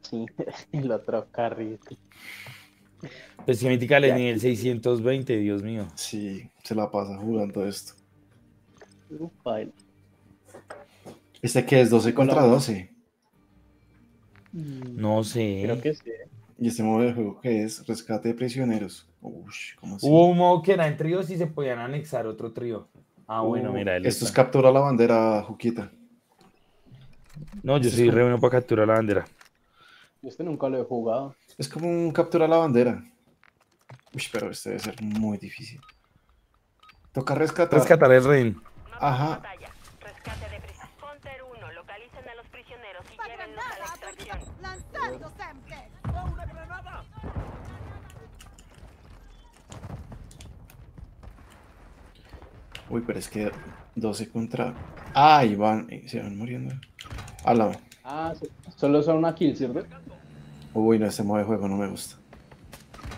Sí, el otro carry. Pues que mítica le nivel seiscientos veinte, Dios mío. Sí, se la pasa jugando esto. Este que es doce contra doce. No sé. Creo que sí. Y este modo de juego que es rescate de prisioneros. Ush, ¿cómo así? Hubo un modo que era en tríos y se podían anexar otro trío. Ah, uh, bueno, mira. Esto está. Es captura la bandera, Juquita. No, yo soy re bueno para capturar la bandera. Este nunca lo he jugado. Es como un captura la bandera. Uy, pero este debe ser muy difícil. Toca rescatar. Rescatar el rey. Ajá. Uy, pero es que doce contra... Ah, y van... Se van muriendo. Al lado. Ah, solo son una kill, ¿cierto? Uy, no, este modo de juego no me gusta.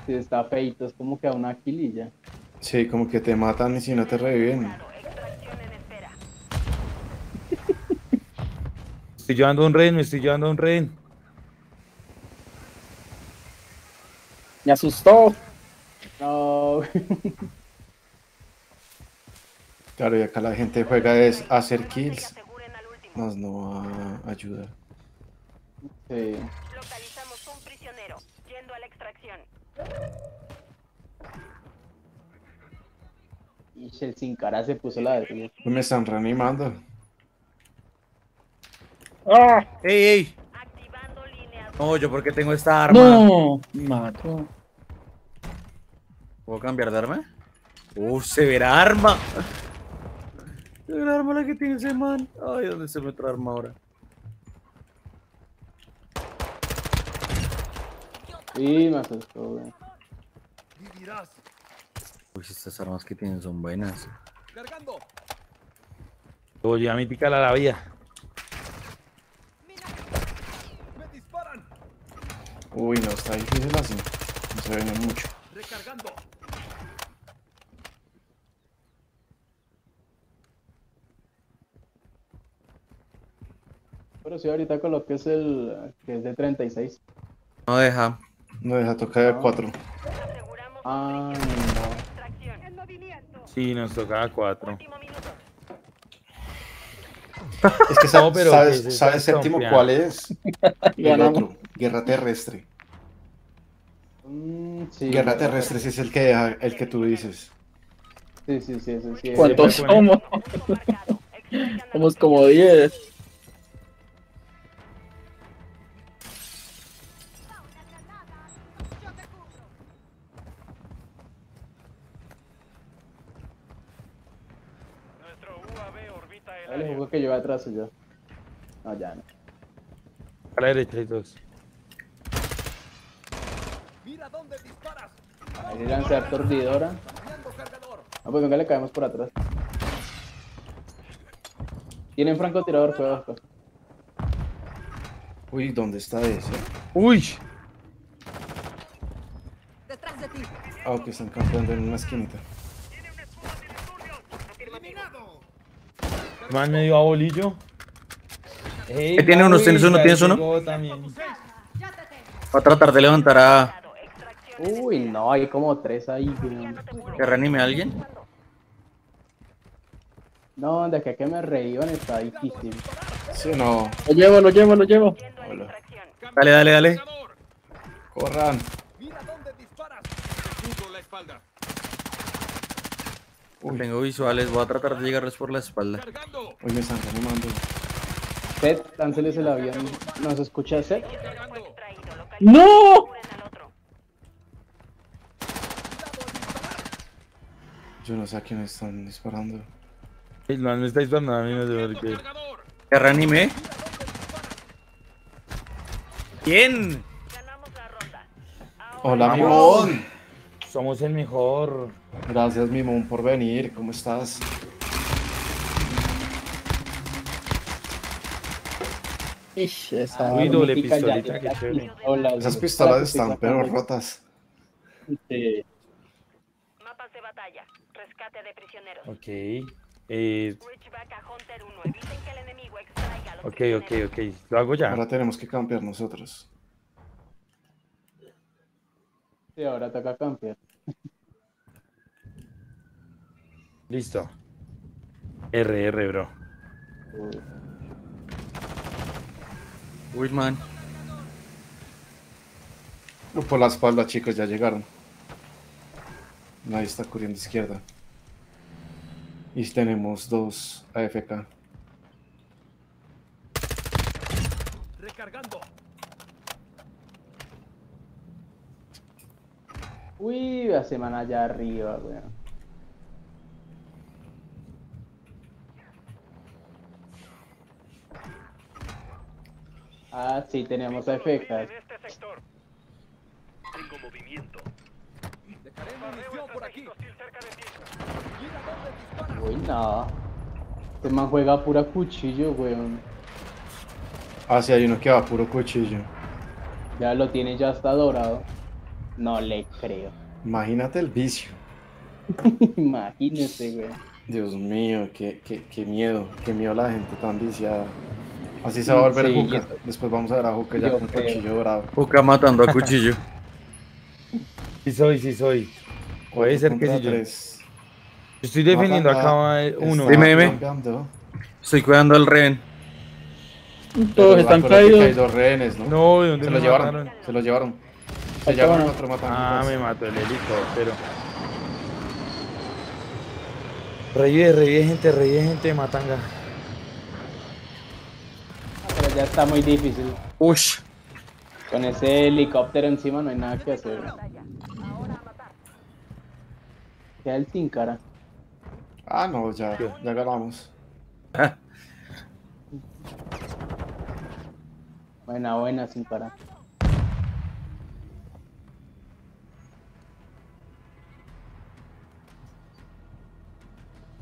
Sí, está feito, es como que a una kill y ya. Sí, como que te matan y si no te reviven. Estoy llevando un rehén, me estoy llevando un rehén. Me asustó. No. Claro, y acá la gente juega es hacer kills, más no a ayudar. Sí. Localizamos un prisionero, yendo a la extracción. Y el Sin Cara se puso la de... Me están reanimando. ¡Ah! ¡Ey, ey! No, yo porque tengo esta arma. ¡No! Me mato. ¿Puedo cambiar de arma? ¡Uh, severa arma! Severa arma la que tiene ese man. Ay, ¿dónde se me trae arma ahora? Sí, me asustó, güey. Uy, estas armas que tienen son buenas. Cargando. Oye, a mí pica la vía. Uy, no, está difícil así. No se viene mucho. Recargando. Pero si sí, ahorita con lo que es el... que es de treinta y seis. No deja. No deja, toca de cuatro. Ah, no. Sí, nos toca a cuatro. Es que no, pero sabes, que sabes Séptimo cuál es. Y el otro, Guerra Terrestre. Mm, sí, Guerra Terrestre sí es el que deja, el que tú dices. Sí, sí, sí, sí, sí. ¿Cuántos somos? Somos como diez. El juego que lleva atrás y yo. No, ya no. A la derecha y todos. Mira dónde disparas. Ahí lanzar tordidora. Ah, pues venga, le caemos por atrás. Tienen francotirador, fue abajo. Uy, ¿dónde está ese? Uy. Detrás de ti. Ah, que están campeando en una esquinita. Man medio a bolillo. Hey, ¿tiene uno? ¿Tienes uno? ¿Tienes uno? También. Va a tratar de levantar a... Uy, no, hay como tres ahí. ¿Que reanime a alguien? No, de que, que me reíban está difícil. Sí, no. Lo llevo, lo llevo, lo llevo. Hola. Dale, dale, dale. Corran. Uy. Tengo visuales, voy a tratar de llegarles por la espalda. Uy, me están animando. Seth, lánceles el avión. ¿Nos escucha, Seth? ¡No! Yo no sé a quién me están disparando. No, me está disparando a mí, no sé por qué. ¿Te reanimé? ¿Quién? Hola, Mimón. Somos el mejor. Gracias, Mimón, por venir. ¿Cómo estás? Ish, esa Uy, doble pistolita, ya, que chévere. Hola, esas pistolas están pero rotas. Sí. Mapas de batalla. Rescate de prisioneros. Ok. Eh... Ok, ok, ok. Lo hago ya. Ahora tenemos que campear nosotros. Sí, ahora toca campear. Listo. R R, bro. Uh. Wilman. Por la espalda, chicos, ya llegaron. Nadie está cubriendo izquierda. Y tenemos dos A F K. Recargando. Uy, la semana allá arriba, weón. Ah, sí, tenemos efectos. Tengo movimiento. Uy, no. Este man juega a pura cuchillo, weón. Ah, sí, hay uno que va a puro cuchillo. Ya lo tiene, ya está dorado. No le creo. Imagínate el vicio. Imagínese, weón. Dios mío, qué, qué, qué miedo. Qué miedo la gente tan viciada. Así se va a volver sí, Juca. Después vamos a ver a Juca ya con creo. Cuchillo bravo. Juca matando a cuchillo. Sí soy, sí soy. Puede ser que sí yo. Yo estoy defendiendo acá uno. Dime, dime. Estoy cuidando al rehén. Todos están caídos. Hay dos rehenes, ¿no? No, ¿de dónde se lo llevaron? Se lo llevaron. Se llevaron otro matando. Ah, me mató el helicóptero. Revive, revive gente, revive gente de Matanga. Ya está muy difícil. Ush. Con ese helicóptero encima no hay nada que hacer. Queda el Sin Cara. Ah, no, ya, ya ganamos. Buena, buena, Sin Cara.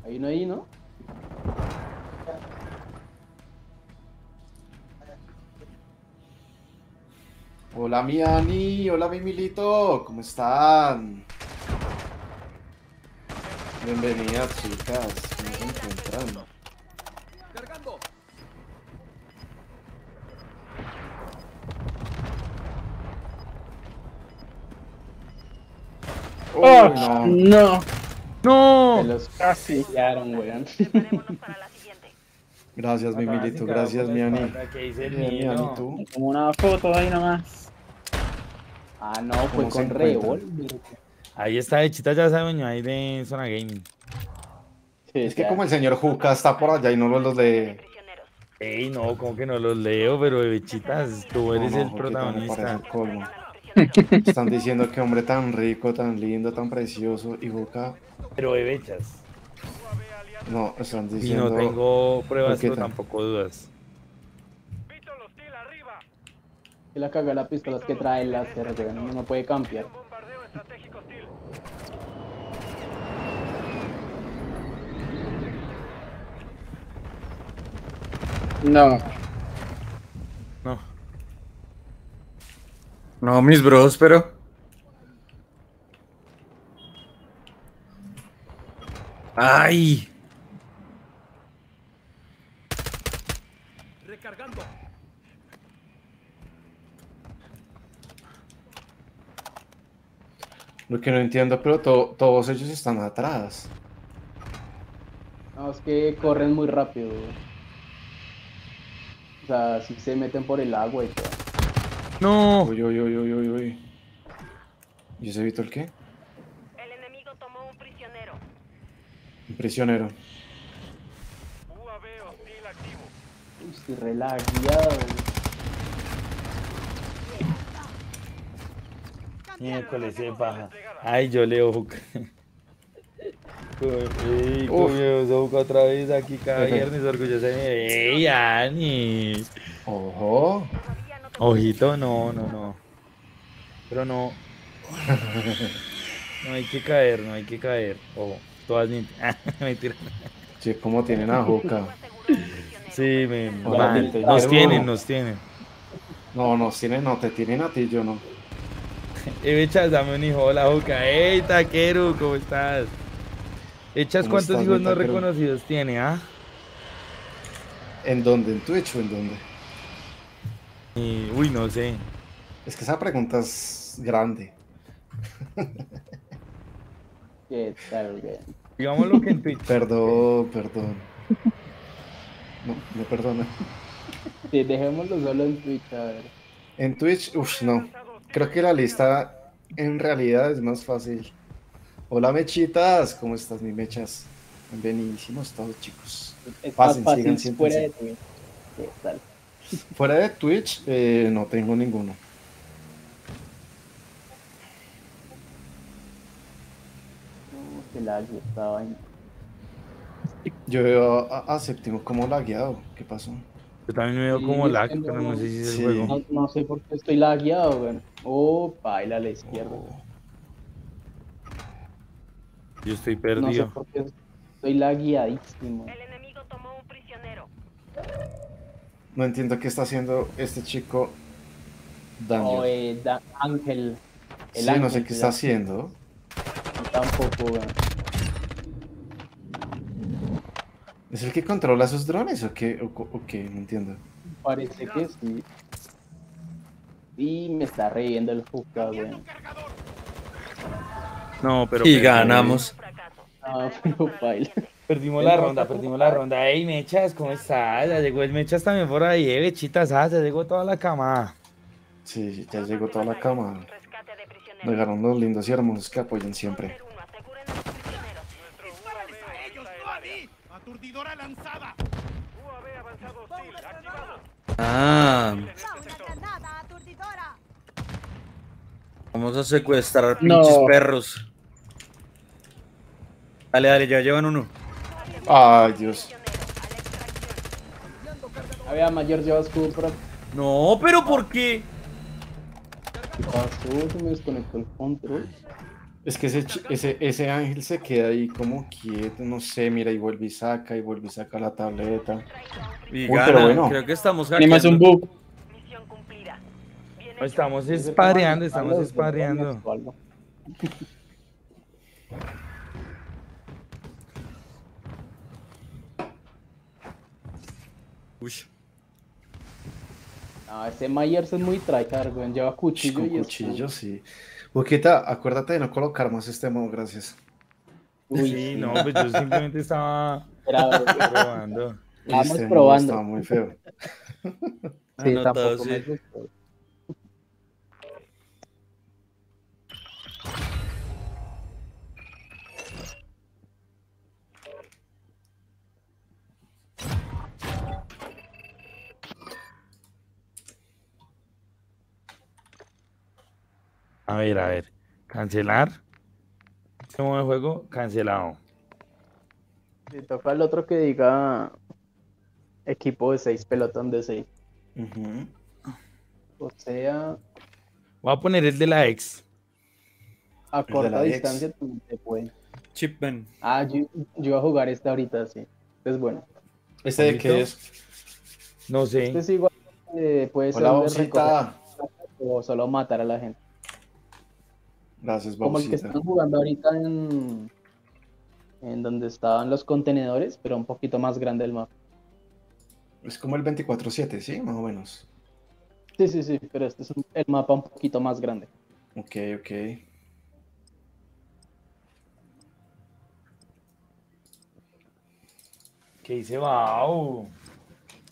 Hay uno ahí, ¿no? Hola mi Ani, hola mi Milito, ¿cómo están? Bienvenidas chicas, ¿cómo se encuentran? Cargando. Oh, oh, no. No. No. Los casi quedaron, weón. Gracias, mi Milito, gracias, mi Ani. ¿Qué dice el mío? ¿Tú? Como una foto ahí nomás. Ah, no, pues con Rebol. Ahí está, Echita ya sabe, doña, ahí de Zona Gaming. Sí, es que como el señor Juca está por allá y no los lee. Ey, no, como que no los leo, pero Echitas, tú eres no, no, el protagonista. Están diciendo que hombre tan rico, tan lindo, tan precioso, y Juca. Pero Bebechas. No, están diciendo... Y no tengo pruebas, pero tampoco dudas. Que la caga la pistola es que trae el láser, no, no puede cambiar. No. No. No, mis bros, pero... ¡Ay! Recargando. Lo que no entiendo, pero to todos ellos están atrás. No, es que corren muy rápido. O sea, si se meten por el agua y todo. No. Uy, uy, uy, uy, uy, uy. ¿Y se evitó el qué? El enemigo tomó un prisionero. Un prisionero. Uy, si relagueado. Miércoles de paja. Ay, yo leo Juca. Ey, curioso, Juca otra vez aquí cada viernes, orgullosa de mi bebé. Ey, Ani. Ojo. Ojito, no, no, no. Pero no. No hay que caer, no hay que caer. Ojo, todas mentiras. Che, ¿cómo tienen a Juca? Sí, me, man, nos tienen, nos tienen. No, nos tienen, no, te tienen a ti, yo no. Echas, dame un hijo, hola Juca. Ey, taquero, ¿cómo estás? Echas, ¿cuántos estás, hijos no taquero? Reconocidos tiene, ah? ¿En dónde? ¿En Twitch o en dónde? Y, uy, no sé. Es que esa pregunta es grande. Qué tarde. Digamos lo que en Twitch. Perdón, perdón. No, me perdona. Sí, dejémoslo solo en Twitch, a ver. En Twitch, uff, no. Creo que la lista en realidad es más fácil. Hola, mechitas. ¿Cómo estás, mis mechas? Bienvenidísimos todos, chicos. Es Pasen, más fácil sigan, fuera de Twitch. Sí, tal. Fuera de Twitch, eh, no tengo ninguno. No, qué largo estaba ahí. Yo veo a, a Séptimo como lagueado. ¿Qué pasó? Yo también me veo sí, como lag, pero no, no sé si es sí. el juego. No, no sé por qué estoy lagueado, güey. Oh, baila a la izquierda. Oh. Yo estoy perdido. No sé por qué estoy lagueadísimo. El enemigo tomó un prisionero. No entiendo qué está haciendo este chico Daniel. Oh, eh, da Ángel. El sí, ángel, no sé qué está haciendo. Tampoco, güey. ¿Es el que controla esos drones o qué? O, o qué, no entiendo. Parece que sí. Y me está riendo el juzgado, güey. No, pero... Y ganamos. No, pero baila. Perdimos la ronda, perdimos la ronda. Ey, Mechas, ¿cómo estás? Ya llegó el Mechas también por ahí, eh, Bechitas, ah, ya llegó toda la camada. Sí, ya llegó toda la camada. Llegaron los lindos y hermosos que apoyan siempre. Lanzada. U A V avanzado hostil, activado. Ah. Vamos a secuestrar pinches no. perros. Dale, dale, ya llevan uno. Ay, Dios. Había mayor lleva escudo para... No, pero ¿por qué? ¿Qué pasó? Se me desconectó el control. Es que ese, ese, ese ángel se queda ahí como quieto, no sé, mira, y vuelve y saca, y vuelve y saca la tableta. Y Uy, gana, pero bueno. creo que estamos ganando. Es un bug. Estamos espareando, estamos espareando. Uy. No, ese Myers es muy tryhard, güey, lleva cuchillo y cuchillo, es... sí. Juquita, acuérdate de no colocar más este modo, gracias. Uy, sí, no, pues yo simplemente estaba Bravo, probando. Estamos este probando. Estaba muy feo. Sí, no, tampoco todo, sí. me gustó. A ver, a ver, cancelar. Este modo de juego, cancelado. Le toca al otro que diga equipo de seis, pelotón de seis. Uh-huh. O sea... Voy a poner el de la ex. A corta distancia también se puede. Chipman. Ah, yo, yo voy a jugar este ahorita, sí. Es bueno. ¿Este de qué es? No sé. Este es igual, eh, puede ser de recoger o solo matar a la gente. Gracias, como el que están jugando ahorita en, en donde estaban los contenedores, pero un poquito más grande el mapa. Es como el veinticuatro siete, ¿sí? Más o menos. Sí, sí, sí, pero este es un, el mapa un poquito más grande. Ok, ok. ¿Qué dice? ¡Wow!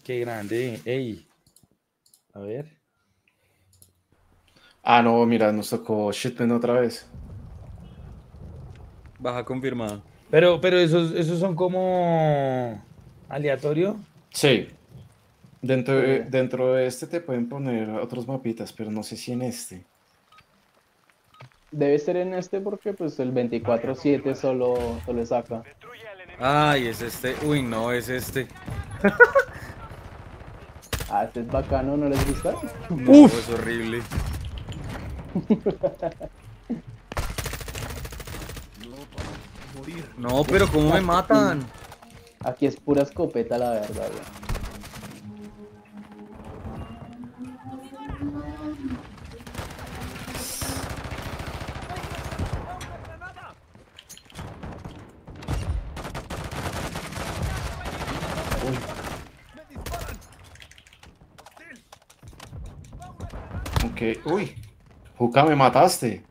¡Qué grande! ¡Ey! A ver... Ah, no, mira, nos tocó shitman otra vez. Baja confirmada. Pero, pero esos, esos son como... ¿Aleatorio? Sí. Dentro, okay. dentro de este te pueden poner otros mapitas, pero no sé si en este. Debe ser en este porque pues el veinticuatro siete solo, solo saca. Ay, es este. Uy, no, es este. Ah, este es bacano, ¿no les gusta? No, uf, es horrible. No, pero ¿cómo me matan? Aquí es pura escopeta, la verdad. Uy, uy. Juca, me mataste.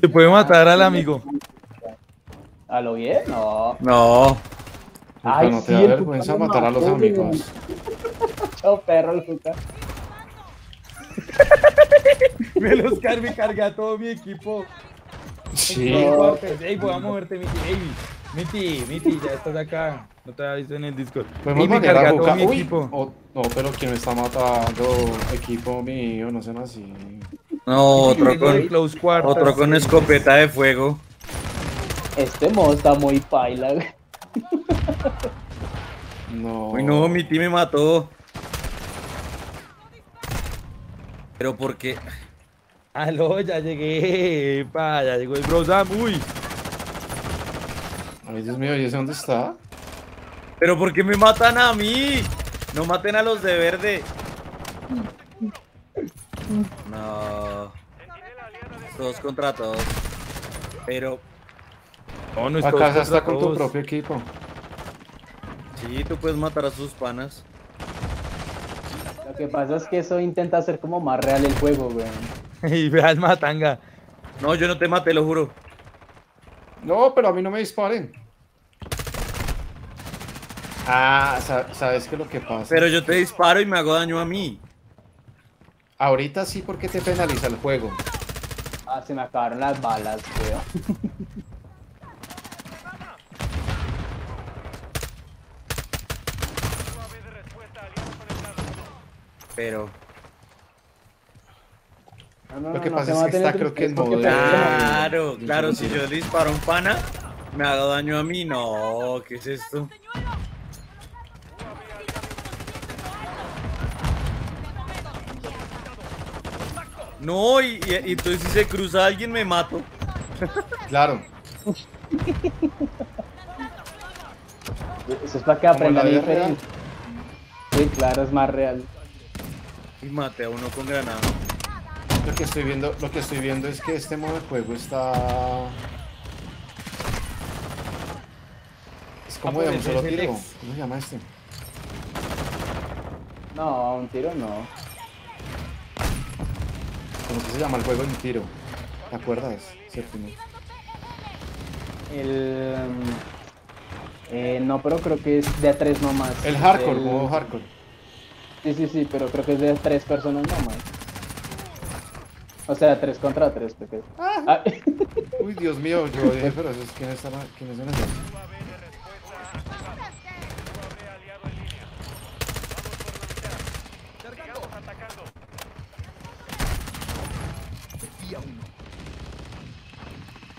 ¿Te puede matar al amigo? ¿A lo bien? No. No. Juca, ay, no te sí, da vergüenza matar a los amigos. Chao, perro, el Juca. Oscar me carga a todo mi equipo. Sí. Ey, voy a moverte, Mitty. Ey, Mitty, Mitty, ya estás acá. No te había visto en el Discord. Podemos matar a Juca. Mi uy, equipo. Oh, no, pero quien me está matando, equipo mío, no sean así. No, otro con, close quarters, otro con escopeta de fuego. Este modo está muy paila. No. Uy, no, Mitty me mató. Pero porque... Aló, ya llegué. Epa, ya llegó el Brosam. Uy. Ay, Dios mío, ¿y ese dónde está? Pero ¿por qué me matan a mí? No maten a los de verde. No. Todos contra todos. Pero... No, no es todos contra todos. Acá está con tu propio equipo. Sí, tú puedes matar a sus panas. Lo que pasa es que eso intenta hacer como más real el juego, güey. Y vea el matanga. No, yo no te maté, lo juro. No, pero a mí no me disparen. Ah, sabes que lo que pasa. Pero yo te disparo y me hago daño a mí. Ahorita sí, porque te penaliza el juego. Ah, se me acabaron las balas, tío. Pero no, no, lo que no, pasa no, es que está, creo que es modo. Claro, claro, si yo le disparo a un pana, me hago daño a mí. No, ¿qué es esto? No, y, y entonces si se cruza alguien me mato. Claro. Eso es para que aprendan diferente. Sí, claro, es más real. Y mate a uno con granada. Lo que estoy viendo, lo que estoy viendo es que este modo de juego está... Es como ah, de un solo tiro. ¿Cómo se llama este? No, un tiro no. ¿Cómo se llama el juego de un tiro? ¿Te acuerdas? Séptimo. El... Eh, no, pero creo que es de a tres nomás. El hardcore, el... modo hardcore. Sí, sí, sí, pero creo que es de a tres personas nomás. O sea, tres contra tres. Porque... Ah. Ah. Uy, Dios mío, yo dije, pero eso es quién está mal, quién es el...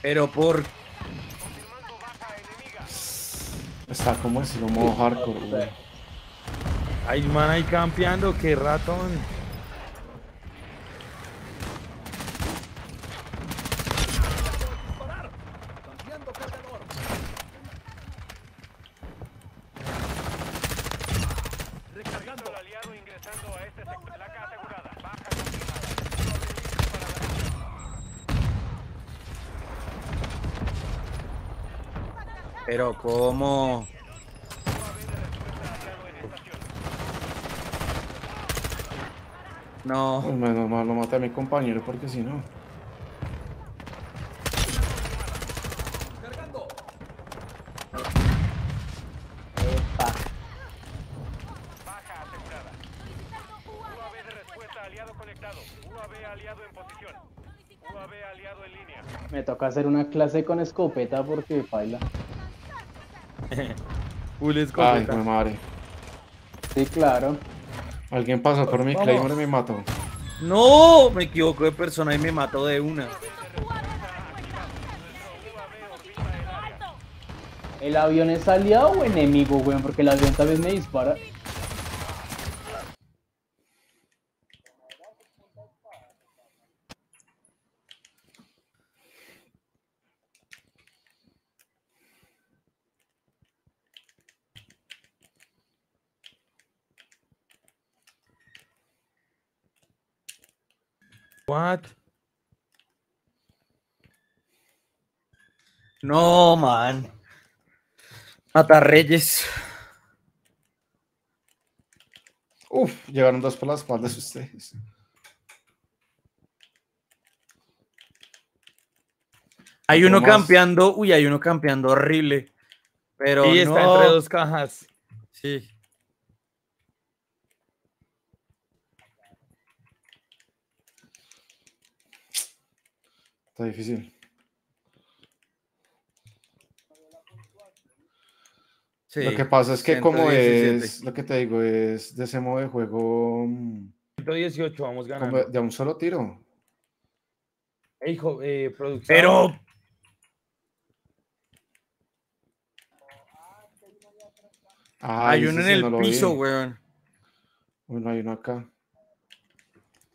Pero por... Está como así, como hardcore, güey. Ay, man, ahí campeando, qué ratón. Pero cómo... No. Pues menos mal lo maté a mi compañero porque si no... Me toca hacer una clase con escopeta porque baila. Ay, mi madre. Sí, claro. Alguien pasó por mi claymore y me mató. No, me equivoco de persona y me mató de una. ¿El avión es aliado o enemigo, weón? Porque el avión también me dispara. What? No, man. Mata Reyes. Uf, llegaron dos por las espaldas ustedes. Hay uno campeando, uy, hay uno campeando horrible. Pero sí, está no. entre dos cajas. Sí. Está difícil. Sí, lo que pasa es que como es, lo que te digo es de ese modo de juego ciento dieciocho, vamos ganando. De un solo tiro. Hijo, eh, producción. Pero... Ay, hay uno sí, en sí, el no piso, weón. Bueno, hay uno acá.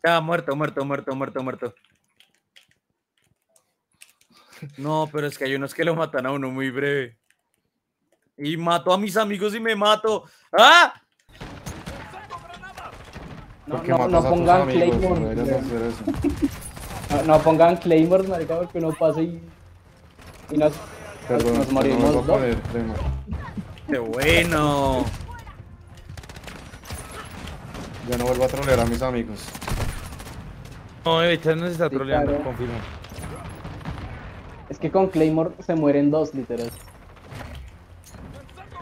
Ah, muerto, muerto, muerto, muerto, muerto. No, pero es que hay unos que lo matan a uno muy breve. Y mato a mis amigos y me mato. ¡Ah! No, no, no pongan Claymore. No, no pongan Claymore, marica, porque uno pasa y... y nos... Perdón, nos morimos no dos. ¡Qué bueno! Ya no vuelvo a trolear a mis amigos. No, Echevas no se está sí, troleando, claro. Confirmo. Es que con Claymore se mueren dos, literal.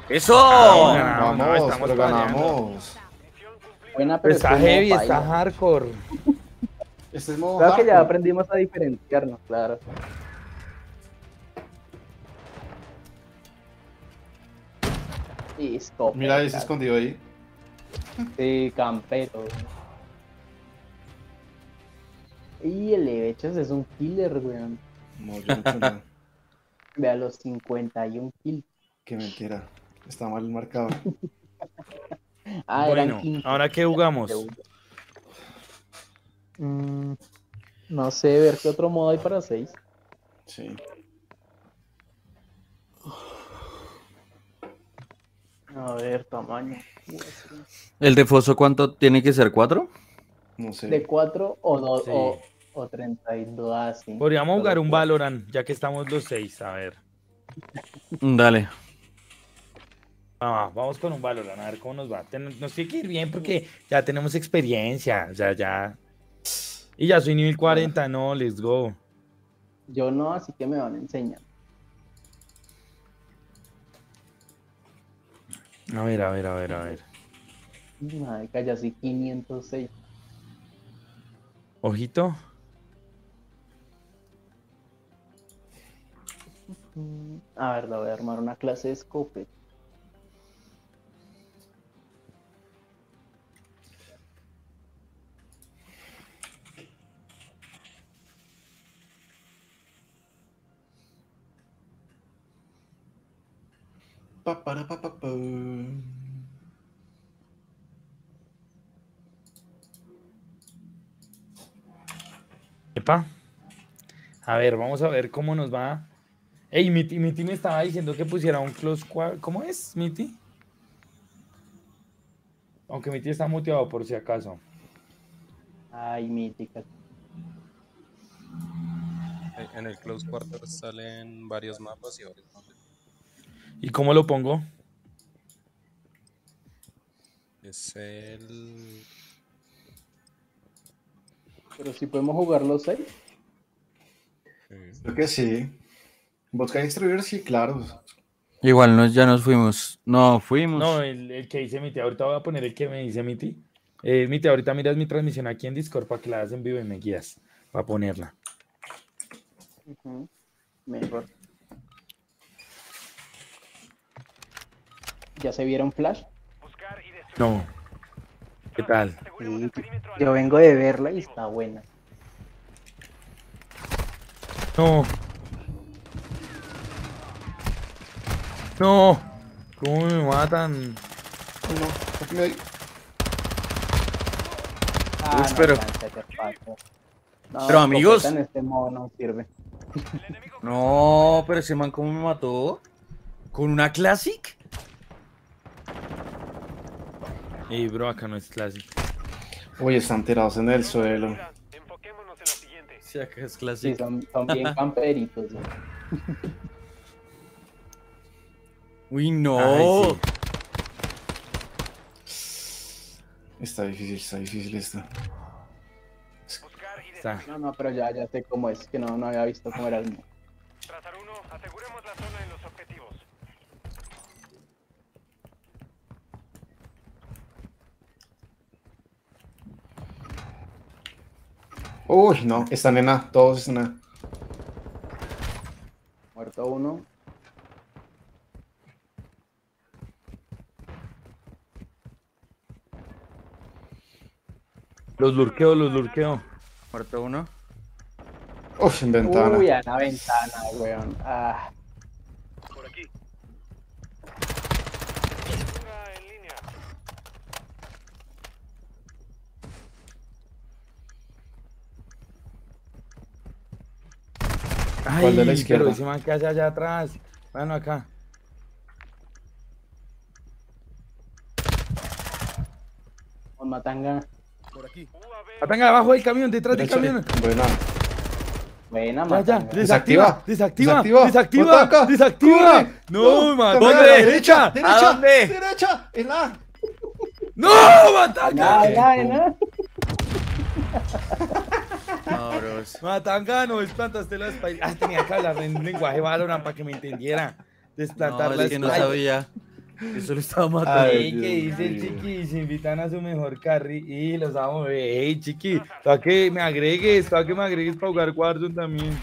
¡Eso! No, ganamos, no, estamos pero ganamos. Buena, pero está heavy, está hardcore. Este es modo claro hardcore. Que ya aprendimos a diferenciarnos, claro. Listo. Mira, ahí se escondió ahí. Sí, campero. Y el Echevas es un killer, weón. No, yo no he nada. Vea los cincuenta y un kills. Qué mentira. Está mal marcado. Ah, bueno, ¿ahora qué jugamos? Mm, no sé, ver qué otro modo hay para seis. Sí. A ver, tamaño. ¿El de foso cuánto tiene que ser? ¿cuatro? No sé. ¿De cuatro o dos? Sí. O, o treinta y dos así. Podríamos jugar un Valorant, ya que estamos los seis, a ver. Dale. Ah, vamos con un Valorant, a ver cómo nos va. Ten, nos tiene que ir bien porque ya tenemos experiencia. O sea, ya. Y ya soy nivel cuarenta, no, let's go. Yo no, así que me van a enseñar. A ver, a ver, a ver, a ver. Madre, ya soy quinientos seis. Ojito. A ver, la voy a armar una clase de escopeta. Pa, para, pa, pa, pa. Epa. A ver, vamos a ver cómo nos va. Ey, Mitty, Mitty me estaba diciendo que pusiera un close cuadro. ¿Cómo es, Mitty? Aunque Mitty está muteado por si acaso. Ay, Mitty. En el close cuarto salen varios mapas y varios mapas. ¿Y cómo lo pongo? Es el... Pero si podemos jugar los seis. Sí. Creo que sí. Buscar distribuir, sí, claro. Igual nos, ya nos fuimos. No, fuimos. No, el, el que dice Mitty. Ahorita voy a poner el que me dice Mitty. Eh, Mitty, ahorita miras mi transmisión aquí en Discord para que la hagas en vivo y me guías. Para ponerla. Uh-huh. Mejor. ¿Ya se vieron Flash? No. ¿Qué tal? Sí, yo vengo de verla y está buena. No. No, cómo me matan. No, aquí me... Ah, Uy, no, pero... No, pero amigos, en este modo no sirve. No, pero ese man cómo me mató. ¿Con una Classic? Ey, bro, acá no es Classic. Uy, están tirados en el suelo. Enfoquémonos en lo siguiente. Sí, acá es Classic. Sí, son, son bien camperitos. ¿No? Uy, no. Ay, sí. Está difícil, está difícil esto. Está. No, no, pero ya, ya sé cómo es, que no, no había visto cómo era el mundo. Trazar uno, aseguremos la zona en los objetivos. Uy, no, están en A, todos están en A. Muerto uno. Los lurqueo, los lurqueo. Muerto uno. Uf, en ventana. Uy, a la ventana, weón. Ah. Por aquí. Una en línea. Ay, ¿cuál de la izquierda? Pero encima que hace allá atrás. Bueno, acá. Con Matanga. Por aquí. Matanga, abajo del camión, detrás del camión. Buena. Buena, Matanga. Ya, ya. Desactiva, desactiva, desactiva, desactiva, desactiva, desactiva. No, no Matanga. ¿Dónde? Derecha, derecha, ¿a dónde? Derecha, en la. No, Matanga. No, no, no, bro. Matanga, no desplantaste la Spy. Ah, tenía que hablar en lenguaje Valorant para que me entendiera. Desplantar no, la es que no sabía. Eso lo estaba matando. Ey, ¿qué dice el chiqui? Se invitan a su mejor carry. Y los amo, ey, chiqui. Para que me agregues, para que me agregues para jugar Warzone también.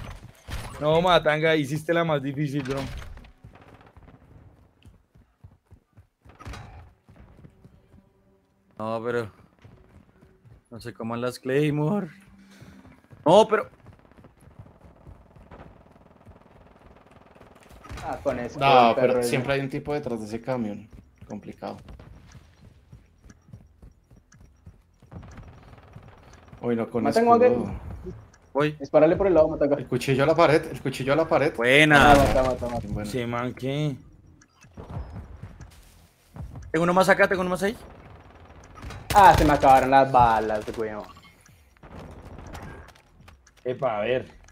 No, Matanga, hiciste la más difícil, bro. No, pero. No se coman las Claymore. No, pero. Ah, con eso, no, pero siempre hay un tipo detrás de ese camión. Complicado. Hoy no con escudo. Que... Disparale por el lado, Matanga. El cuchillo a la pared, el cuchillo a la pared. Buena. Ah, mata, mata, mata. Bueno. Se manqué. Tengo uno más acá, tengo uno más ahí. Ah, se me acabaron las balas, weón. Epa, a ver.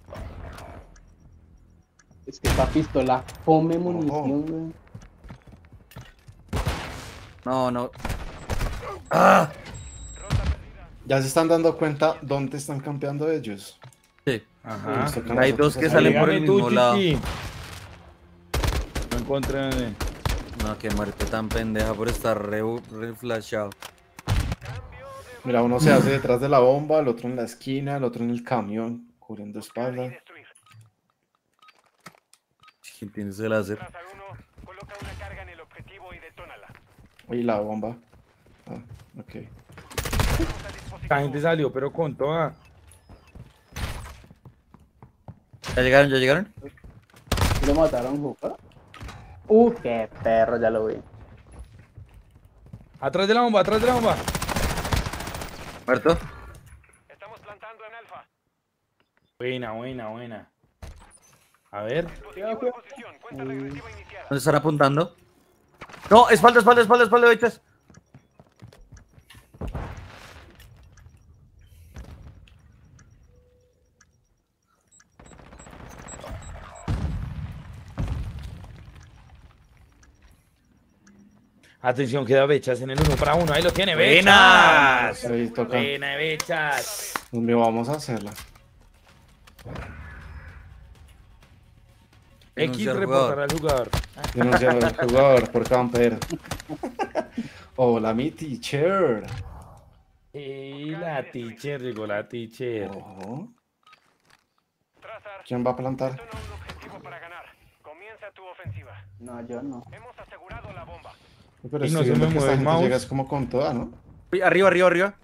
Es que esta pistola come munición, güey. No, no. ¡Ah! Ya se están dando cuenta dónde están campeando ellos. Sí. Ajá. Sí, hay dos que salen por el mismo lado. No encuentren. No, que muerte tan pendeja por estar re, re flashado. Mira, uno se hace detrás de la bomba, el otro en la esquina, el otro en el camión, cubriendo espalda. Tienes el láser. Coloca una carga en el objetivo y detónala. Oye, la bomba. Ah, ok. La gente salió, pero con toda. ¿Ya llegaron? ¿Ya llegaron? ¿Lo mataron, Juca? Uh, qué perro, ya lo vi. Atrás de la bomba, atrás de la bomba. Muerto. Estamos plantando en alfa. Buena, buena, buena. A ver. ¿Dónde están apuntando? No, espalda, espalda, espalda, espalda, bechas. Atención, queda Bechas en el uno para uno. Ahí lo tiene, Bechas. Buena, Bechas. ¿Dónde vamos a hacerla? X reportará al jugador. Denunciar al jugador por camper. Hola, mi teacher. Hey, la teacher, llegó la teacher. Oh. ¿Quién va a plantar? No, yo no. Hemos asegurado la bomba. Pero y no se me mueve el mouse. Llegas como con toda, ¿no? Arriba, arriba, arriba.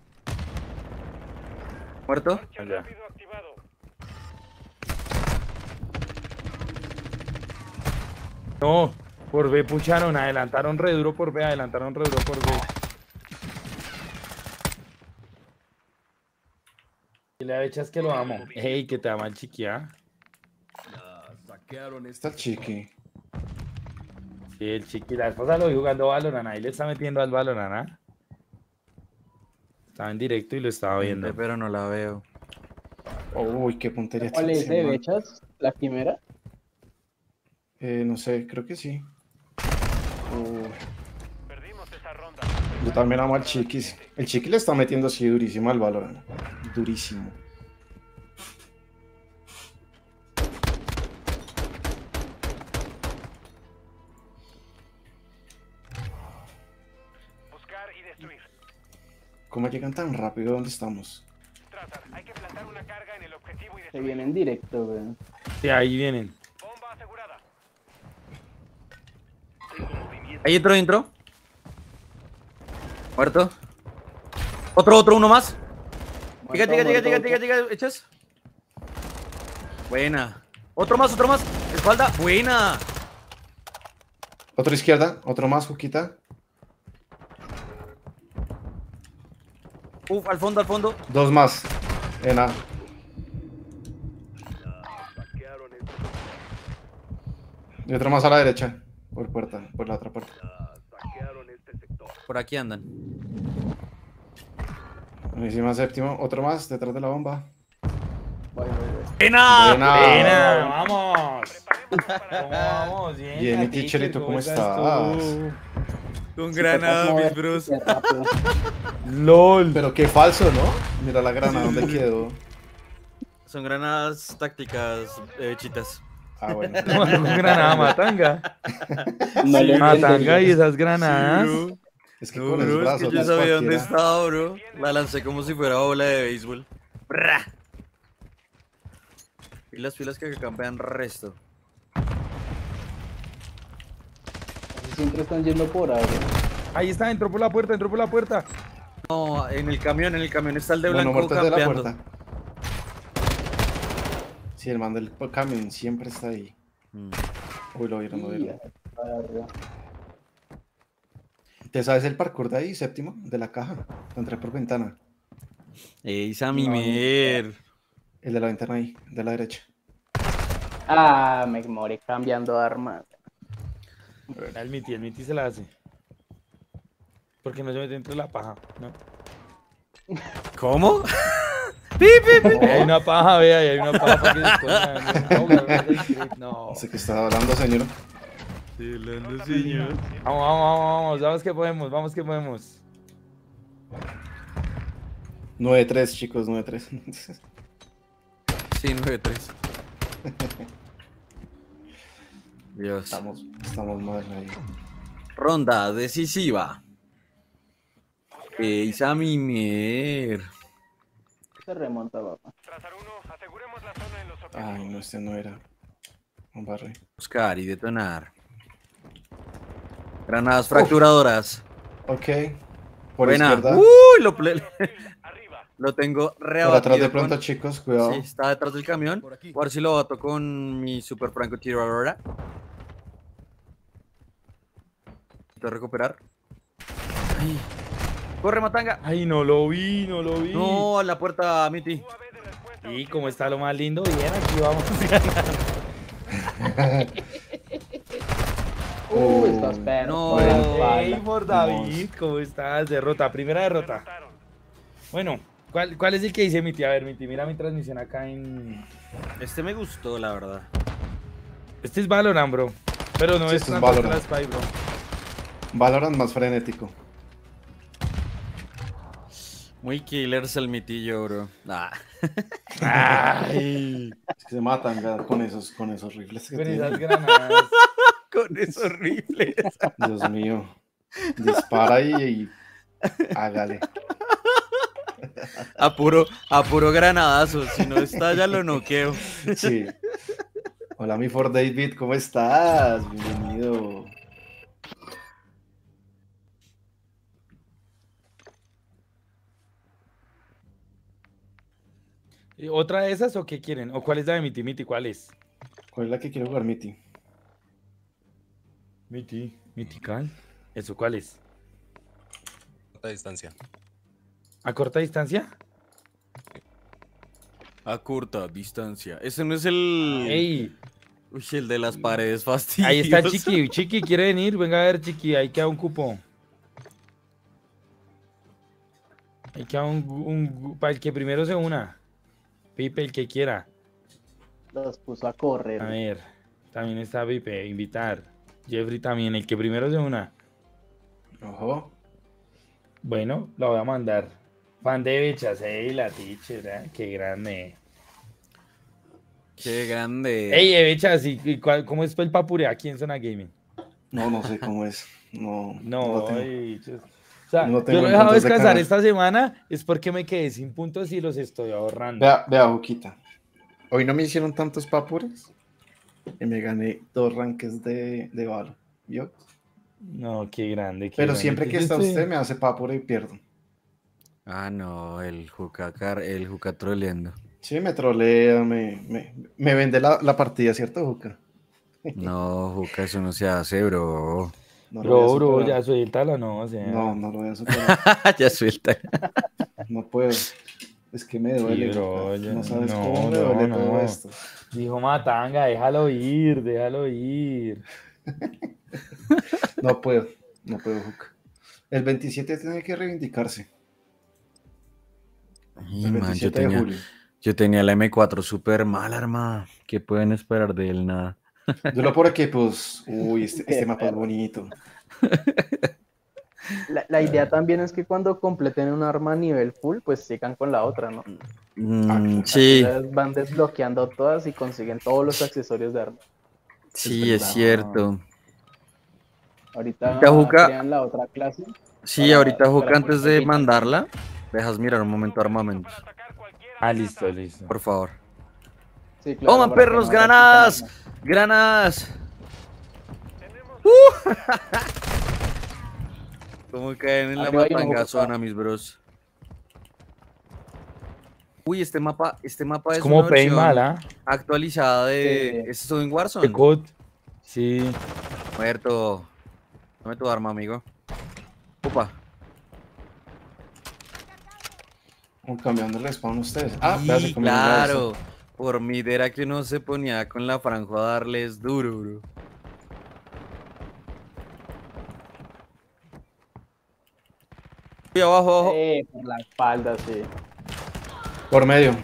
Muerto. Allá. No, Por B pucharon, adelantaron re duro por B, adelantaron re duro por B. Y la becha es que lo amo. Hey, que te ama el chiquiá. Está chiqui. Sí, el chiqui. La esposa lo vi jugando Valorant. Ahí le está metiendo al Valorant, ¿ah? Estaba en directo y lo estaba viendo. Pero no la veo. Uy, qué puntería. ¿Cuál es de bechas? ¿La quimera? Eh, no sé, creo que sí. Uy. Perdimos esa ronda. Yo también amo al chiquis. El chiqui le está metiendo así durísimo al Valorant. Durísimo. Buscar y destruir. ¿Cómo llegan tan rápido? ¿Dónde estamos? Tratar. Hay que plantar una carga en el objetivo y destruir. Se vienen directo, weón. Sí, ahí vienen. Bomba asegurada. Ahí entró, entró. Muerto. Otro, otro, uno más. Llega, llega, llega, llega, llega, llega, echas. Buena. Otro más, otro más. Espalda, buena. Otro izquierda, otro más, Juquita. Uf, al fondo, al fondo. Dos más. En A. Y otro más a la derecha. Por puerta, por la otra puerta. Por aquí andan. Encima séptimo, otro más detrás de la bomba. ¡Buena! ¡Buena! ¡Vamos! ¿Cómo vamos? Bien, bien, mi teacherito, ¿cómo estás? Un granado, mis bros. ¡Lol! Pero qué falso, ¿no? Mira la granada, ¿dónde quedó? Son granadas tácticas, eh, chitas. Ah, bueno. Son granadas matanga. Matanga y esas granadas. Es que, no, con bro, brazos, es que yo sabía dónde estaba, bro. La lancé como si fuera bola de béisbol. ¡Brah! Y las pilas que campean resto. Siempre están yendo por ahí. Ahí está, entró por la puerta, entró por la puerta. No, en el camión, en el camión está el de blanco, bueno, campeando. De la puerta. Sí, el man del camión siempre está ahí. Mm. Uy, lo vieron, lo vieron. ¿Te sabes el parkour de ahí, séptimo? De la caja. Entré por ventana. ¡Ey, Samimer! El de la ventana ahí, de la derecha. Ah, me morí cambiando armas. El Mitty, el Mitty se la hace. Porque no se mete dentro de la paja, ¿no? ¿Cómo? ¿Cómo? Hay una paja, vea, hay una paja para que se esconda. No, no sé qué estaba hablando, señor. Sí, hablando, señor. Vamos, vamos, vamos, vamos que podemos, vamos que podemos. nueve tres, chicos, nueve tres. Sí, nueve tres. Dios. Estamos, estamos mal ahí. Ronda decisiva. Ey, Samimer. Se remonta, papá. Trazar uno, aseguremos la zona en los objetivos. Ay, no, este no era. Un barre. Buscar y detonar. Granadas fracturadoras. Uf. Ok. Por buena. Izquierda. Uy, lo, lo tengo reabatido. Por atrás de pronto, con... chicos, cuidado. Sí, está detrás del camión. Por aquí. A ver si lo bato con mi super francotiradora. Necesito recuperar. Ay. Corre, Matanga. Ay, no lo vi, no lo vi. No, a la puerta, Mitty. Y como está lo más lindo, bien, aquí vamos a ganar. Uh, estás perro. No, hey, por David, ¿cómo estás? Derrota, primera derrota. Bueno, ¿cuál, cuál es el que dice Mitty? A ver, Mitty, mira mi transmisión acá en... Este me gustó, la verdad. Este es Valorant, bro. Pero no sí, es tanto Valorant. La Spy, bro. Valorant más frenético. Muy killers el mitillo, bro. Nah. Ay, es que se matan ya, con esos, con esos rifles que con tienen. Esas granadas. Con esos rifles. Dios mío. Dispara y, y hágale. A puro, a puro granadazo. Si no está, ya lo noqueo. Sí. Hola, mi For David, ¿cómo estás? Bienvenido. ¿Otra de esas o qué quieren? ¿O cuál es la de Mitty? Mitty, ¿cuál es? ¿Cuál es la que quiere jugar Mitty? Mitty, Mitical. ¿Eso cuál es? Corta distancia. ¿A corta distancia? A corta distancia. Ese no es el... Ey. Uy, el de las paredes fastidiosas. Ahí está Chiqui. Chiqui, ¿quiere venir? Venga a ver, Chiqui. Ahí queda un cupo. Ahí queda un, un... Para el que primero se una. Pipe, el que quiera. Los puso a correr. A ver. También está Pipe. Invitar. Jeffrey también. El que primero se una. Ojo. Bueno, la voy a mandar. Fan de bichas, eh, la teacher, ¿eh? Qué grande. Qué grande. Ey, Evechas, ¿y cuál, cómo es el papure aquí en Zona Gaming? No, no sé cómo es. No, no, no tengo. Ey, o sea, no tengo yo lo he dejado descansar de esta semana, es porque me quedé sin puntos y los estoy ahorrando. Vea, vea, Juquita. Hoy no me hicieron tantos papures y me gané dos ranques de, de valor. ¿Vio? No, qué grande. Qué Pero grande. Siempre que está usted me hace papure y pierdo. Ah, no, el Jucacar, el Juca troleando. Sí, me trolea, me, me, me vende la, la partida, ¿cierto, Juca? No, Juca, eso no se hace, bro. No bro, bro, ya suéltalo, no, o sea... No, no lo voy a superar. Ya suelta. No puedo. Es que me duele, sí, bro, ya... No sabes no, cómo me duele no, todo no. esto. Dijo Matanga, déjalo ir, déjalo ir. No puedo, no puedo, Juca. El veintisiete tiene que reivindicarse. Ay, el veintisiete man, de tenía... julio. Yo tenía la eme cuatro súper mal armada. ¿Qué pueden esperar de él? Nada. Yo lo por aquí, pues... Uy, este, este mapa es bonito. La, la idea también es que cuando completen un arma a nivel full, pues sigan con la otra, ¿no? Mm, sí. Van desbloqueando todas y consiguen todos los accesorios de arma. Sí, es, es cierto. Ahorita Juca... crean la otra clase. Sí, para, ahorita Juca, antes de mandarla, dejas mirar un momento armamentos. Ah, listo, listo. Por favor. Sí, claro, ¡toma, perros! No ¡granadas! ¡Granadas! Uh. ¿Cómo caen en arriba la matangazona, mis bros? Uy, este mapa, este mapa es, es como Paintball, ¿ah? ¿Eh? Actualizada de... Sí. ¿Esto es en Warzone? De C O D. Sí. Muerto. Dame tu arma, amigo. Opa. Cambiando el spawn ustedes. Ah, sí, claro. Por mí era que uno se ponía con la franjo a darles duro, bro. Y abajo, abajo. Sí, por la espalda, sí. Por medio.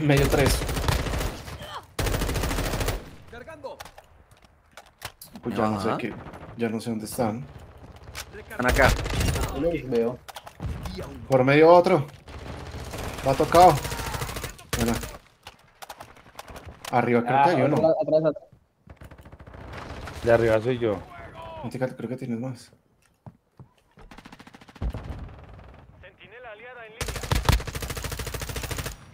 Medio tres. Cargando. Pues ya no sé qué. Ya no sé dónde están. Están acá. Veo. Por medio otro. Lo ha tocado. Bueno. Arriba creo ah, que hay uno. Atrás, atrás, atrás. De arriba soy yo. Creo que tienes más. Centinela aliada en línea.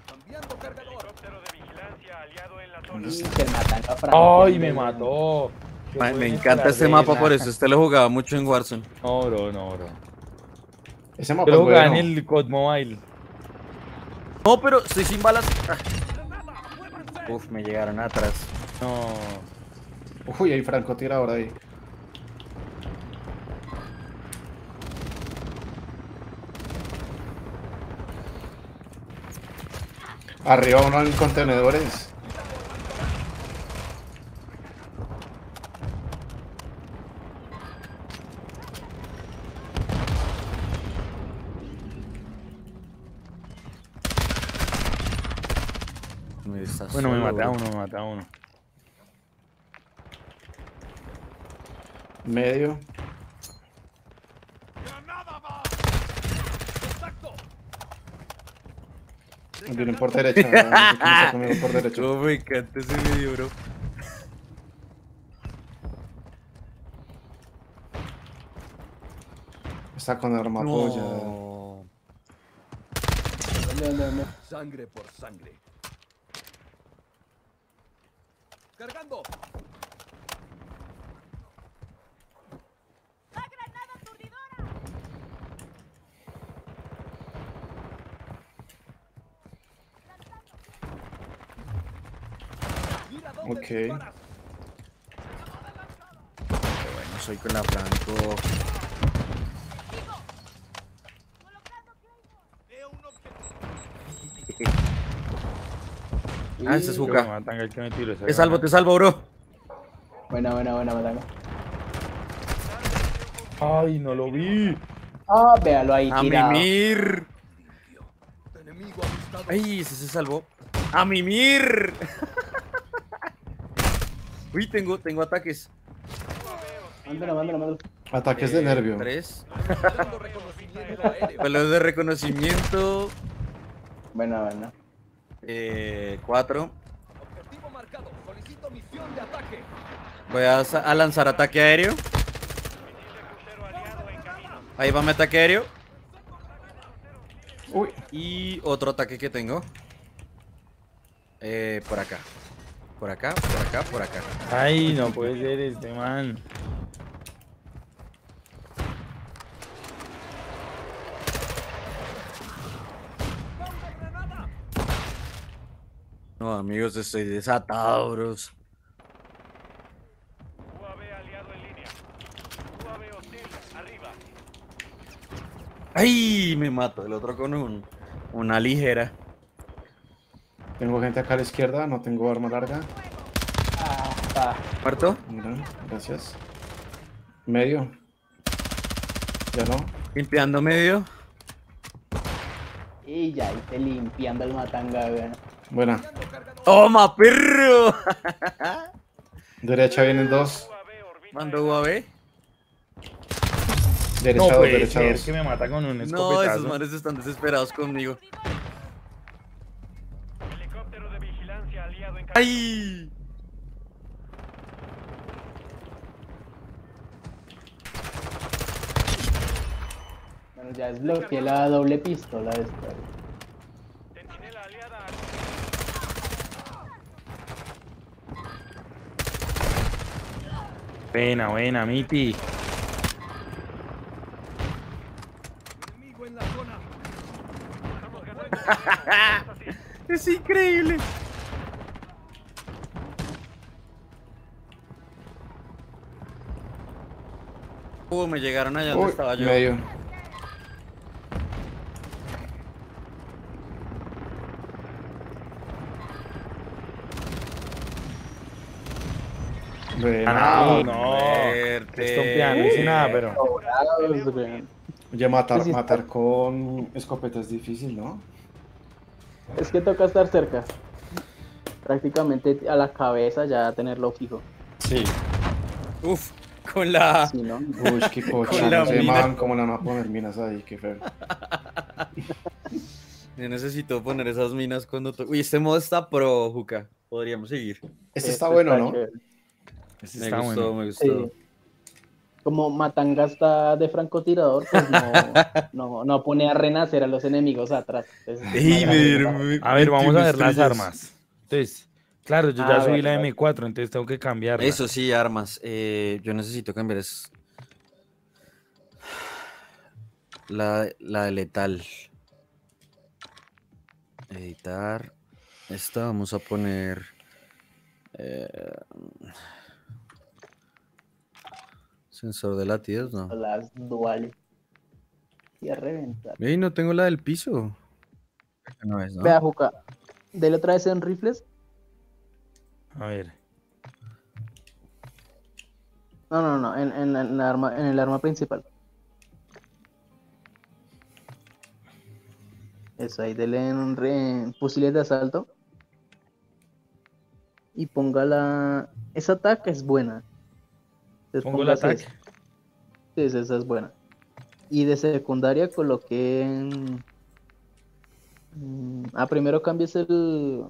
Cambiando cargador. Helicóptero de vigilancia aliado en la zona. Sí, se matan a Franco. ¡Ay, me mató! Me, me encanta este mapa, por eso. Este lo jugaba mucho en Warzone. No, bro, no, bro. Ese mapa lo jugaba en el C O D Mobile. No, pero estoy sin balas. Ah. Uf, me llegaron atrás. No. Uy, hay francotirador ahí. Arriba uno en contenedores. Bueno, me mata uno, me mata uno. Medio. Me vienen por derecha. Me vienen por derecha. No me encanta ese video, bro. Está con arma polla. No, no, no. Sangre por sangre. Cargando. La granada aturdidora. Mira dónde disparas. Okay. soy con la Franco. Ah, ese es Juca. Matanga, que me tiro, esa te gana. Salvo, te salvo, bro. Buena, buena, buena, Matanga. Ay, no lo vi. Ah, véalo ahí, tirado. A mimir. Ay, ese se salvó. A mimir. Uy, tengo, tengo ataques. Mándalo, mándalo, mándalo. Ataques eh, de nervio. Tres. Balón de reconocimiento. Buena, buena. Eh, cuatro. Objetivo marcado. Solicito misión de ataque. Voy a, a lanzar ataque aéreo. Ahí va mi ataque aéreo. Uy. Y otro ataque que tengo. Eh, por acá. Por acá, por acá, por acá. Ay, no puede ser este man. No, amigos, estoy desatado, bros. ¡Ay! Me mato, el otro con un, una ligera. Tengo gente acá a la izquierda, no tengo arma larga. ¿Muerto? No, gracias. Medio. Ya no. Limpiando medio. Y ya, y te limpiando el Matanga, weón. Buena. ¡Toma, perro! Derecha vienen dos. Mando U A V. Derechados, no puede derechados. Ser que me mata con un escopetazo. No, esos manes están desesperados conmigo. Helicóptero de vigilancia aliado en... ¡Ay! Bueno, ya es bloqueé la doble pistola esta. Centinela aliada. Buena, buena, Mitty. Es increíble. Uh, me llegaron allá donde estaba yo. Medio. Ah, no, no. Estompeando, sin nada, pero. Ya matar, matar con escopeta es difícil, ¿no? Es que toca estar cerca. Prácticamente a la cabeza ya tenerlo fijo. Sí. Uf, con la... Sí, ¿no? Uy, qué cochino. No sé, man, cómo le van a poner minas ahí, qué feo. Yo necesito poner esas minas cuando... To... Uy, este modo está pro, Juca. Podríamos seguir. Este está este bueno, está, ¿no? Chévere. Este me está gustó, bueno. Me gustó, me sí. gustó. Como Matanga está de francotirador, pues no, no, no pone a renacer a los enemigos atrás. Ey, me, me, a ver, vamos a ver las armas. Entonces, claro, yo ya subí la M cuatro, entonces tengo que cambiarla. Eso sí, armas. Eh, yo necesito cambiar eso. La, la de letal. Editar. Esta vamos a poner... Eh, sensor de latidos, no. Las duales. Y a reventar. Ey, no tengo la del piso. No es, ¿no? Vea, Juca. Dele otra vez en rifles. A ver. No, no, no. En, en, en, la arma, en el arma principal. Eso ahí. Dele en, re, en fusiles de asalto. Y ponga la... Esa ataque es buena. Pongo el ataque. Sí, esa es buena. Y de secundaria coloqué en... Ah, primero cambies el...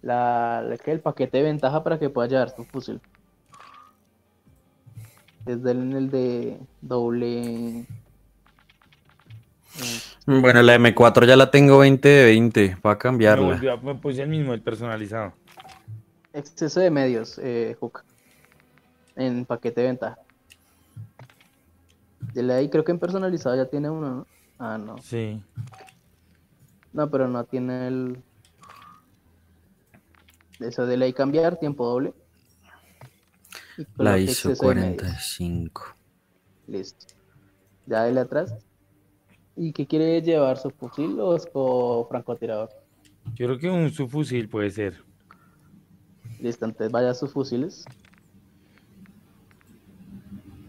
La... el paquete de ventaja para que pueda llevar tu fusil. Desde el, en el de doble... Bueno, la M cuatro ya la tengo veinte de veinte. Para cambiarla. Me, volvió, me puse el mismo, el personalizado. Exceso de medios, eh, Juca. En paquete de ventaja. De ahí creo que en personalizado ya tiene uno, ¿no? Ah, no. Sí. No, pero no tiene el... Eso de ley cambiar, tiempo doble. La hizo cuarenta y cinco. Listo. Ya dele atrás. ¿Y qué quiere llevar? ¿Su fusil o francotirador? Yo creo que un subfusil puede ser. Listo, entonces vaya a sus fusiles.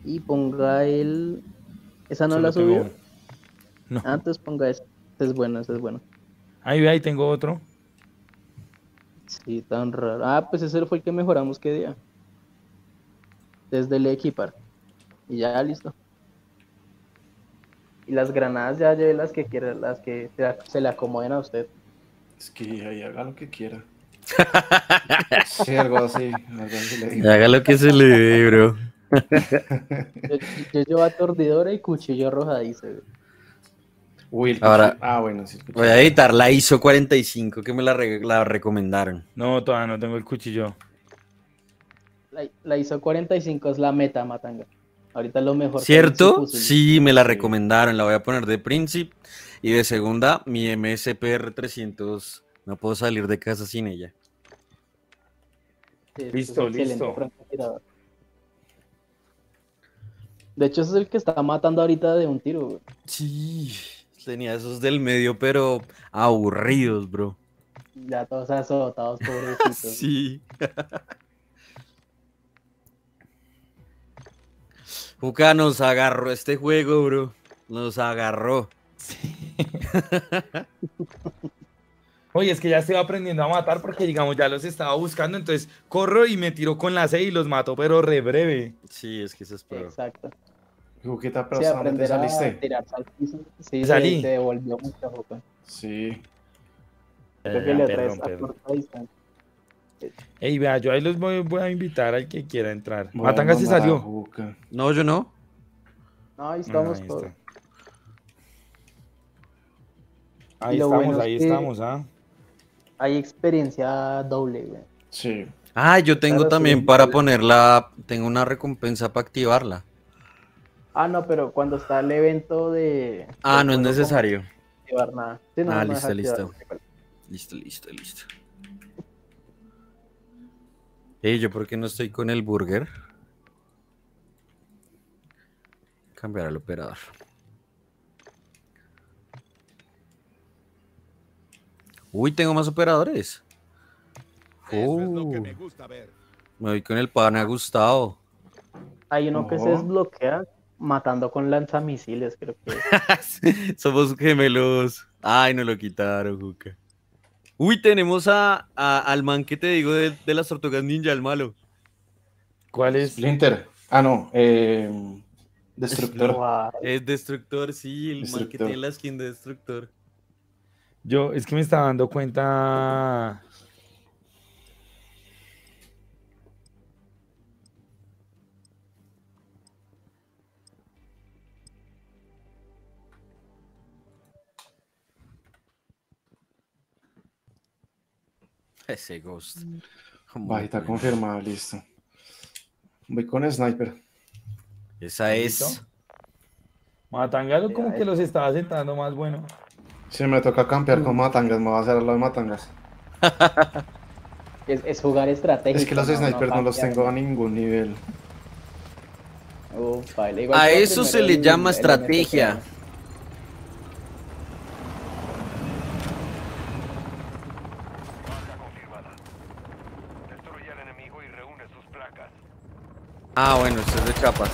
Y ponga el... ¿Esa no la subió? No. Ah, entonces ponga ese. Este es bueno, ese es bueno. Ahí ve, ahí tengo otro. Sí, tan raro. Ah, pues ese fue el que mejoramos qué día. Desde el equipar. Y ya, listo. Y las granadas ya lleve las que quiera, las que se le acomoden a usted. Es que ahí haga lo que quiera. Sí, algo así. Haga lo que se le dé, bro. Yo, yo llevo atordidora y cuchillo arrojadizo. Uy, el ahora, ah, bueno, sí, voy a editar la I S O cuarenta y cinco que me la, re la recomendaron. No, todavía no tengo el cuchillo. La, la I S O cuarenta y cinco es la meta, Matanga. Ahorita es lo mejor. ¿Cierto? Sí, me la recomendaron. La voy a poner de Príncipe y de segunda, mi M S P R trescientos. No puedo salir de casa sin ella. Sí, listo, listo. De hecho, ese es el que está matando ahorita de un tiro, güey. Sí. Tenía esos del medio, pero aburridos, bro. Ya todos azotados, pobrecitos. Sí. Juca nos agarró este juego, bro. Nos agarró. Sí. Oye, es que ya estoy aprendiendo a matar porque, digamos, ya los estaba buscando. Entonces, corro y me tiró con la C y los mato, pero re breve. Sí, es que eso es peor. Exacto. Juquita, pero sí, aprender saliste. A tirarse al piso. Sí, salí. Se, se devolvió mucha boca. Sí. Creo que eh, le traes a corta distancia. Ey, vea, yo ahí los voy, voy a invitar al que quiera entrar. Bueno, Matanga se salió. Juca. No, yo no. No, ahí estamos ah, ahí todos. Está. Ahí estamos, bueno ahí es que estamos, ¿ah? ¿eh? Hay experiencia doble, güey. Sí. Ah, yo tengo claro, también sí, para sí. ponerla, tengo una recompensa para activarla. Ah, no, pero cuando está el evento de... Ah, no es necesario. Activar nada. Sí, no, ah, no listo, listo. Listo, listo, listo. Ey, ¿yo por qué no estoy con el burger? Cambiar al operador. Uy, tengo más operadores. Oh. Es lo que me gusta ver. Me voy con el pana Gustavo. Hay uno no. que se desbloquea matando con lanzamisiles, creo que. Somos gemelos. Ay, no lo quitaron, Juca. Uy, tenemos a, a, al man que te digo de, de las tortugas ninja, el malo. ¿Cuál es? Splinter. Ah, no. Eh, Destructor. No, es Destructor, sí, el Destructor. Man que tiene la skin de Destructor. Yo, es que me estaba dando cuenta... Ese Ghost. Bajita confirmada, listo. Voy con Sniper. Esa es. ¿Listo? Matangalo como que los estaba sentando más bueno. Si me toca campear con Matangas, me va a hacer a los Matangas. es, es jugar estratégico. Es que los no, Sniper no, no los tengo a ningún nivel. Uf, vale. Igual a eso se le llama el, estrategia. El Ah, bueno, esto es de chapas.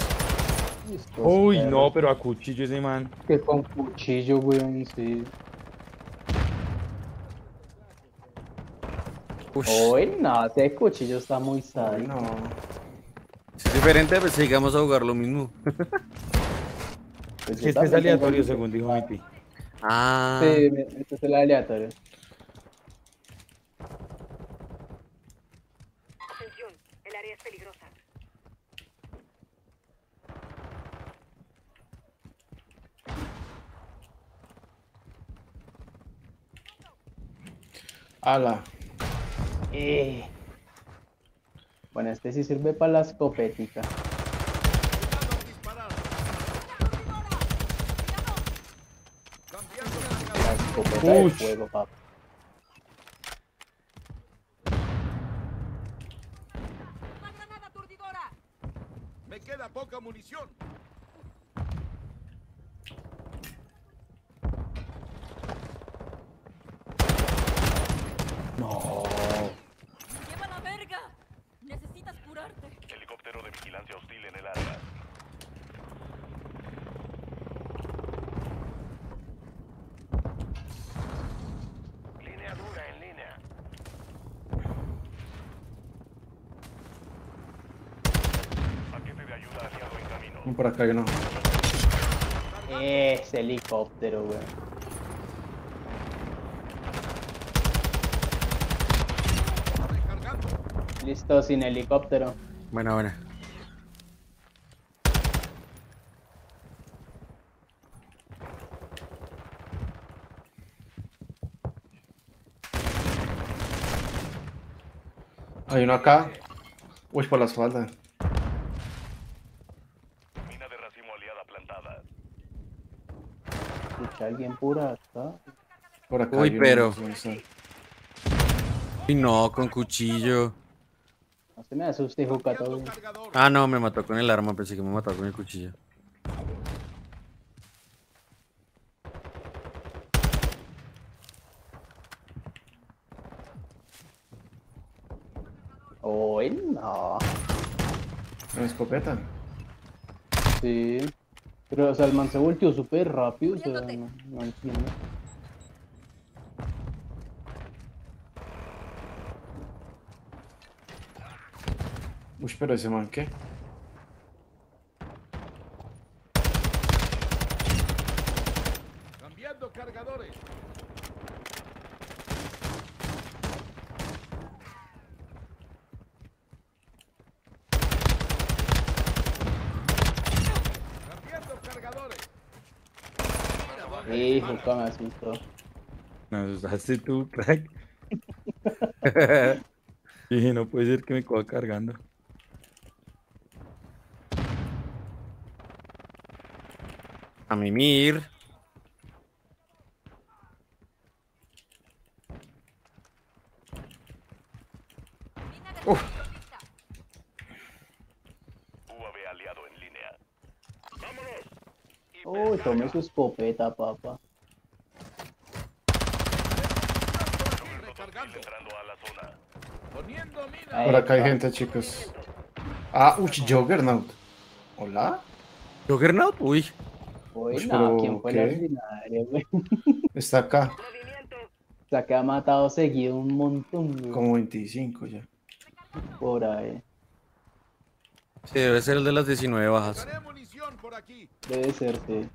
Uy, perros. No, pero a cuchillo ese man. Que con cuchillo, weón, sí. Ush. Uy, no, ese cuchillo está muy sano. No. Es diferente, pues sigamos a jugar lo mismo. Es que este es aleatorio, según dijo Mitty. Ah. Sí, este es el aleatorio. Ala. Eh. Bueno, este sí sirve para la escopetica. La escopeta de fuego, papá. queda poca munición. No. ¡Lleva la verga! Necesitas curarte. Helicóptero de vigilancia hostil en el área. Línea dura en línea. Paquete de ayuda aliado en camino. No por acá que no. Es helicóptero, güey. Listo, sin helicóptero. Buena, buena. Hay uno acá. Uy, por la espalda. Mina de racimo aliada plantada. Escucha, alguien pura acá. Por acá. Uy, pero. Y no, con cuchillo. No se me asuste y juca todo. Ah, no, me mató con el arma, pensé que me mató con el cuchillo. Oh, no. ¿Una escopeta? Sí. Pero, o sea, el man se volteó súper rápido. Pero no, no entiendo. Uy, pero ese man, ¿qué? Cambiando cargadores. Cambiando cargadores. Hijo, cómo me asustó. Me asustaste tú, crack. Dije, no puede ser que me coja cargando. A mimir. Uf. U A V aliado en línea. ¡Vámonos! Uy, tomé su escopeta, papá. Ahora acá hay gente, chicos. Ah, uy, Juggernaut. ¿Hola? ¿Juggernaut? Uy. Uy, no, ¿quién fue el ordinario, güey? Está acá. Está acá, ha matado seguido un montón, güey. Como veinticinco ya. Por ahí. Sí, debe ser el de las diecinueve bajas. Debe ser, sí.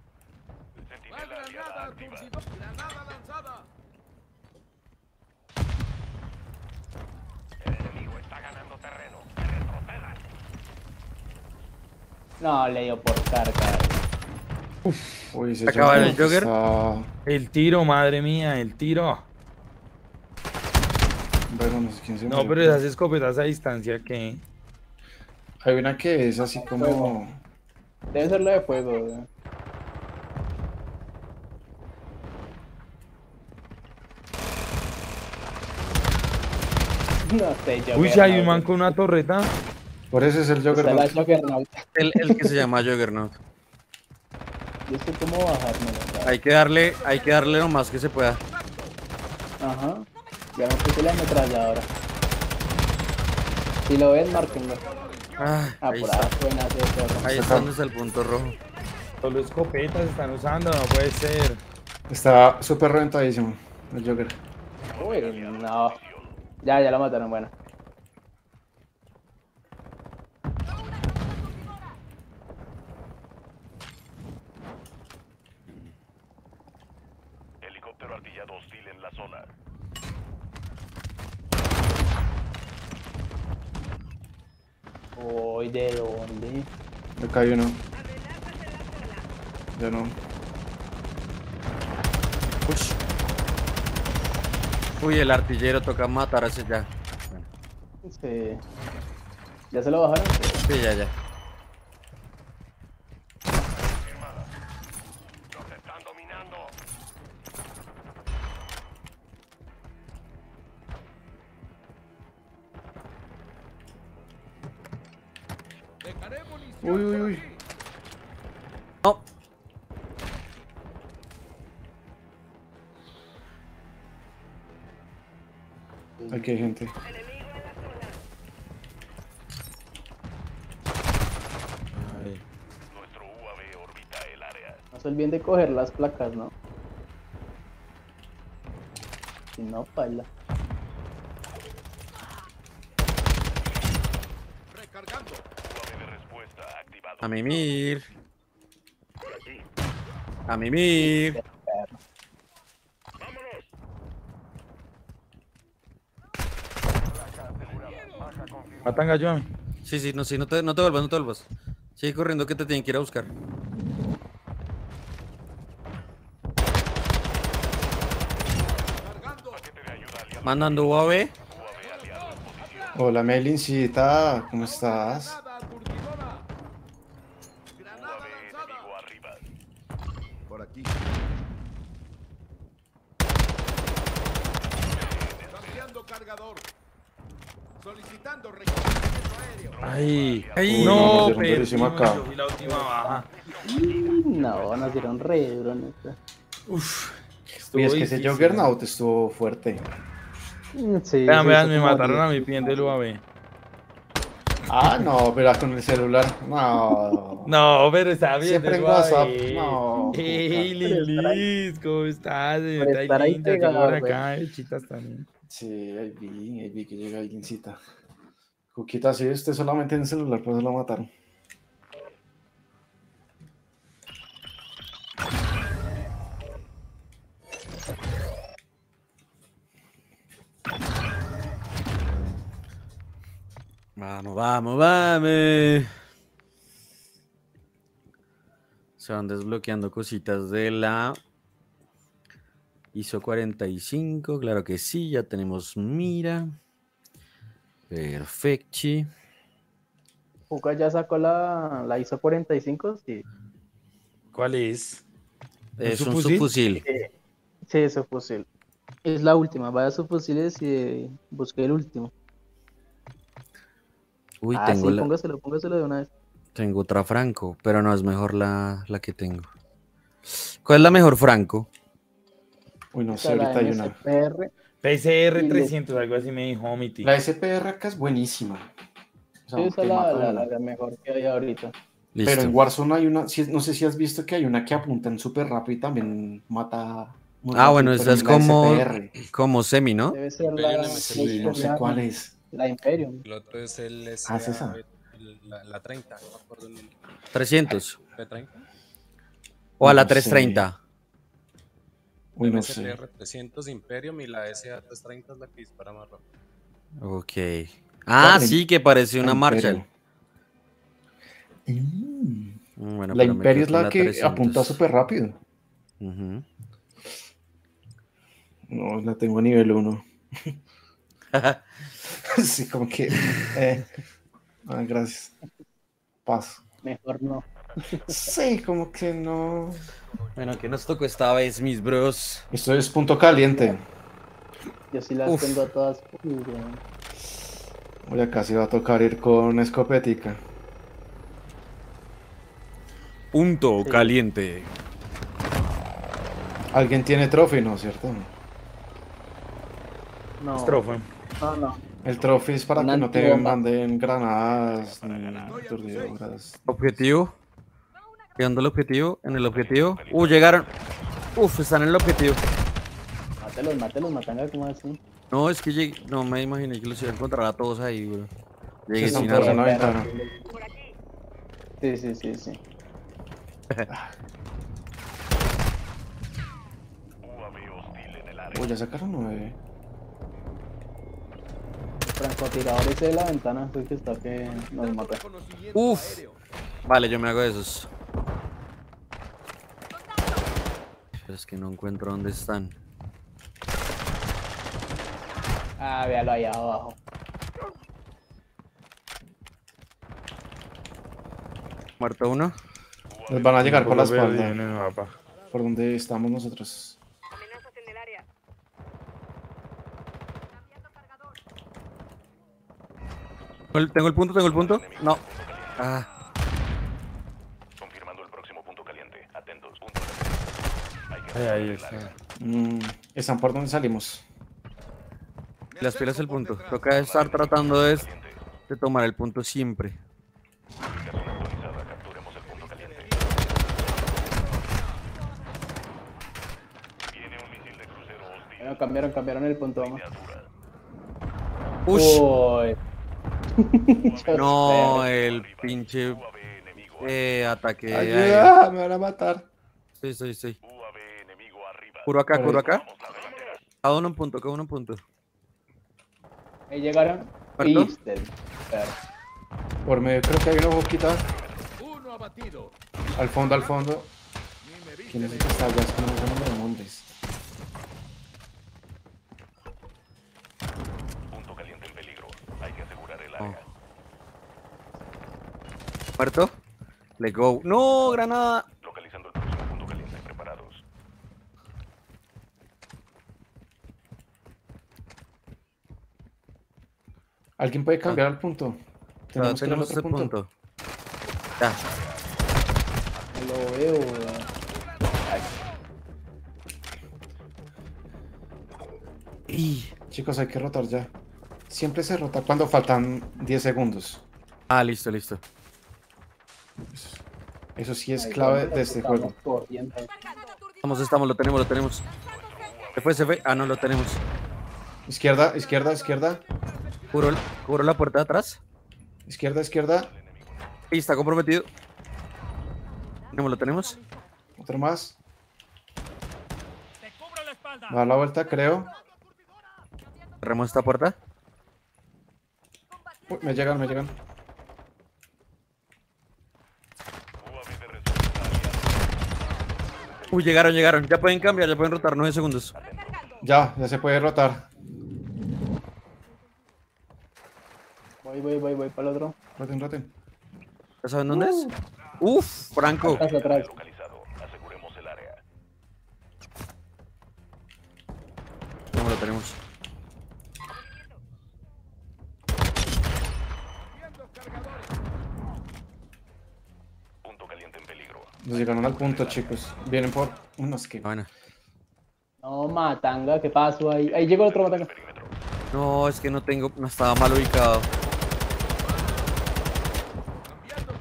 No, le dio por carga. Uf, uy, se acaba el Joker. Está... El tiro, madre mía, el tiro. Bueno, no sé quién se No, pero esas escopetas a distancia que. Hay una que es así como. Fuego. Debe ser la de fuego, ¿verdad? No sé, Joker. Uy, si hay un man con una torreta. Por eso es el Joker. O sea, la Juggernaut. El, el que se llama Juggernaut. Yo sé cómo bajármelo. Hay que darle, hay que darle lo más que se pueda. Ajá. Ya me puse la ametralladora. Si lo ven, márquenlo. Ah, ah ahí por está. Buena, ahí está donde está el punto rojo. Solo escopetas están usando, no puede ser. Está súper reventadísimo el Joker. Uy, no. Ya, ya lo mataron, bueno. Uy, ¿de dónde? Acá hay uno. Ya no. Push. Uy, el artillero toca matar a ese ya. Sí. ¿Ya se lo bajaron? Sí, ya, ya. Uy, uy, uy. No. Aquí hay gente. Haz el bien de coger las placas, ¿no? Si no, baila. Recargando. Respuesta activado. A mimir. A mimir. Vámonos. Matanga, John. Sí, sí, no, sí, no te, no te vuelvas, no te vuelvas. Sigue corriendo que te tienen que ir a buscar. Mandando U A V. Hola Melincita, ¿cómo estás? Por aquí. Cargador. Solicitando reconocimiento aéreo. Ay, ay, no, no pero y la última baja. No, nos dieron re duro, neta. Uf. Y es que ese Juggernaut estuvo fuerte. Sí, vean, vean, me mataron bien. A mi pie del U A B. Ah, no, pero con el celular. No. No, pero está bien. Siempre en WhatsApp. No. Hey, Lilis, ¿cómo estás? Está linda, que por acá, chitas también. Sí, ahí vi, ahí vi que llega alguiencita. Juquita, si usted solamente en el celular, pues se lo mataron. Vamos, vamos, vamos. Se van desbloqueando cositas de la I S O cuarenta y cinco. Claro que sí, ya tenemos mira. Perfecti. ¿Juca ya sacó la, la I S O cuarenta y cinco? Sí. ¿Cuál es? Es un subfusil. Sí, es subfusil. Es la última. Vaya a subfusiles y busqué el último. Uy, ah, tengo sí, la... póngaselo, póngaselo de una vez. Tengo otra Franco, pero no, es mejor la, la que tengo. ¿Cuál es la mejor Franco? Uy, no sé, ahorita hay una. P C R trescientos, algo así me dijo Mitty. La S P R acá es buenísima. O sea, esa es la, la, la, la mejor que hay ahorita. Listo. Pero en Warzone hay una, no sé si has visto que hay una que apuntan súper rápido y también mata... Ah, bueno, esa es como, como semi, ¿no? Debe ser la... Sí, no sé cuál es. La Imperium. El otro es el S A, ah, es esa. La, la treinta, no me acuerdo el... trescientos. ¿La treinta? O a la no trescientos treinta. Uy, no sé. trescientos Imperium y la S A trescientos treinta es la que dispara más rápido. Ok. Ah, ¿cuál? Sí, que parece una Marshall. Mm. Bueno, la Imperium es la, la que trescientos. Apunta súper rápido. Uh-huh. No, la tengo a nivel uno. Sí, como que... Eh. Ah, gracias. Paso. Mejor no. Sí, como que no... Bueno, que nos tocó esta vez, mis bros. Esto es punto caliente. Yo sí las Uf. tengo a todas. Oye, casi va a tocar ir con escopetica. Punto sí. caliente. Alguien tiene trofeo, ¿no? ¿Cierto? No. Es trofeo. No, no. El trofeo es para que no te manden granadas, aturdidoras. Objetivo. Pegando el objetivo, en el objetivo. Uh, llegaron. Uf, están en el objetivo. Mátelos, mátelos, Matanga, ¿cómo así? No, es que llegué. No me imaginé que los iba a encontrar a todos ahí, bro. Llegué sí, sin arma. Ventana. Sí, sí, sí, sí. Uy, ya sacaron nueve. Francotiradores de la ventana, es que está que nos mata. Uff, vale, yo me hago de esos. Pero es que no encuentro dónde están. Ah, véalo allá abajo. Muerto uno. Nos van a llegar por la espalda en el mapa. Por donde estamos nosotros. ¿Tengo el punto? ¿Tengo el punto? No. Ah. Ahí, ahí está. Mm, ¿Están por donde salimos? Las pilas del punto. Toca estar tratando de, de tomar el punto siempre. Bueno, cambiaron, cambiaron el punto. Vamos. Uy. No, el pinche eh, ataque. Ayuda, ahí. Me van a matar. Sí, sí, sí. Curo acá, curo acá. Cada uno un punto, cada uno un punto. Ahí llegaron. ¿Perdón? Por medio, creo que hay una boquita. Uno abatido. Al fondo, al fondo. ¿Quién es el que está allá? Es que no me llaman los nombres. Punto caliente en peligro. Hay que asegurar el área. ¿Muerto? Let's go. ¡No, granada! Localizando el próximo punto caliente. Preparados. ¿Alguien puede cambiar ah. el punto? Tenemos, o sea, tenemos este punto. punto. Ya. Lo veo. Y... Chicos, hay que rotar ya. Siempre se rota cuando faltan diez segundos. Ah, listo, listo. Eso, eso sí es clave de este juego. Estamos, estamos, lo tenemos, lo tenemos. Se fue, se fue. Ah, no, lo tenemos. Izquierda, izquierda, izquierda. Cubro, cubro la puerta de atrás. Izquierda, izquierda. Y está comprometido. Tenemos, lo tenemos. Otro más. Va a la vuelta, creo. Cerremos esta puerta. Uy, me llegan, me llegan. Uy, llegaron, llegaron. Ya pueden cambiar, ya pueden rotar. nueve segundos. Ya, ya se puede rotar. Voy, voy, voy, voy para el otro. Roten, roten. ¿Ya saben dónde uh. es? Uf, Franco. Atrás, atrás. Aseguremos el área. No lo tenemos. Punto caliente en peligro. Nos llegaron al punto, chicos. Vienen por unos que. Bueno. No, Matanga, ¿qué pasó ahí? Ahí llegó el otro Matanga. No, es que no tengo. No estaba mal ubicado.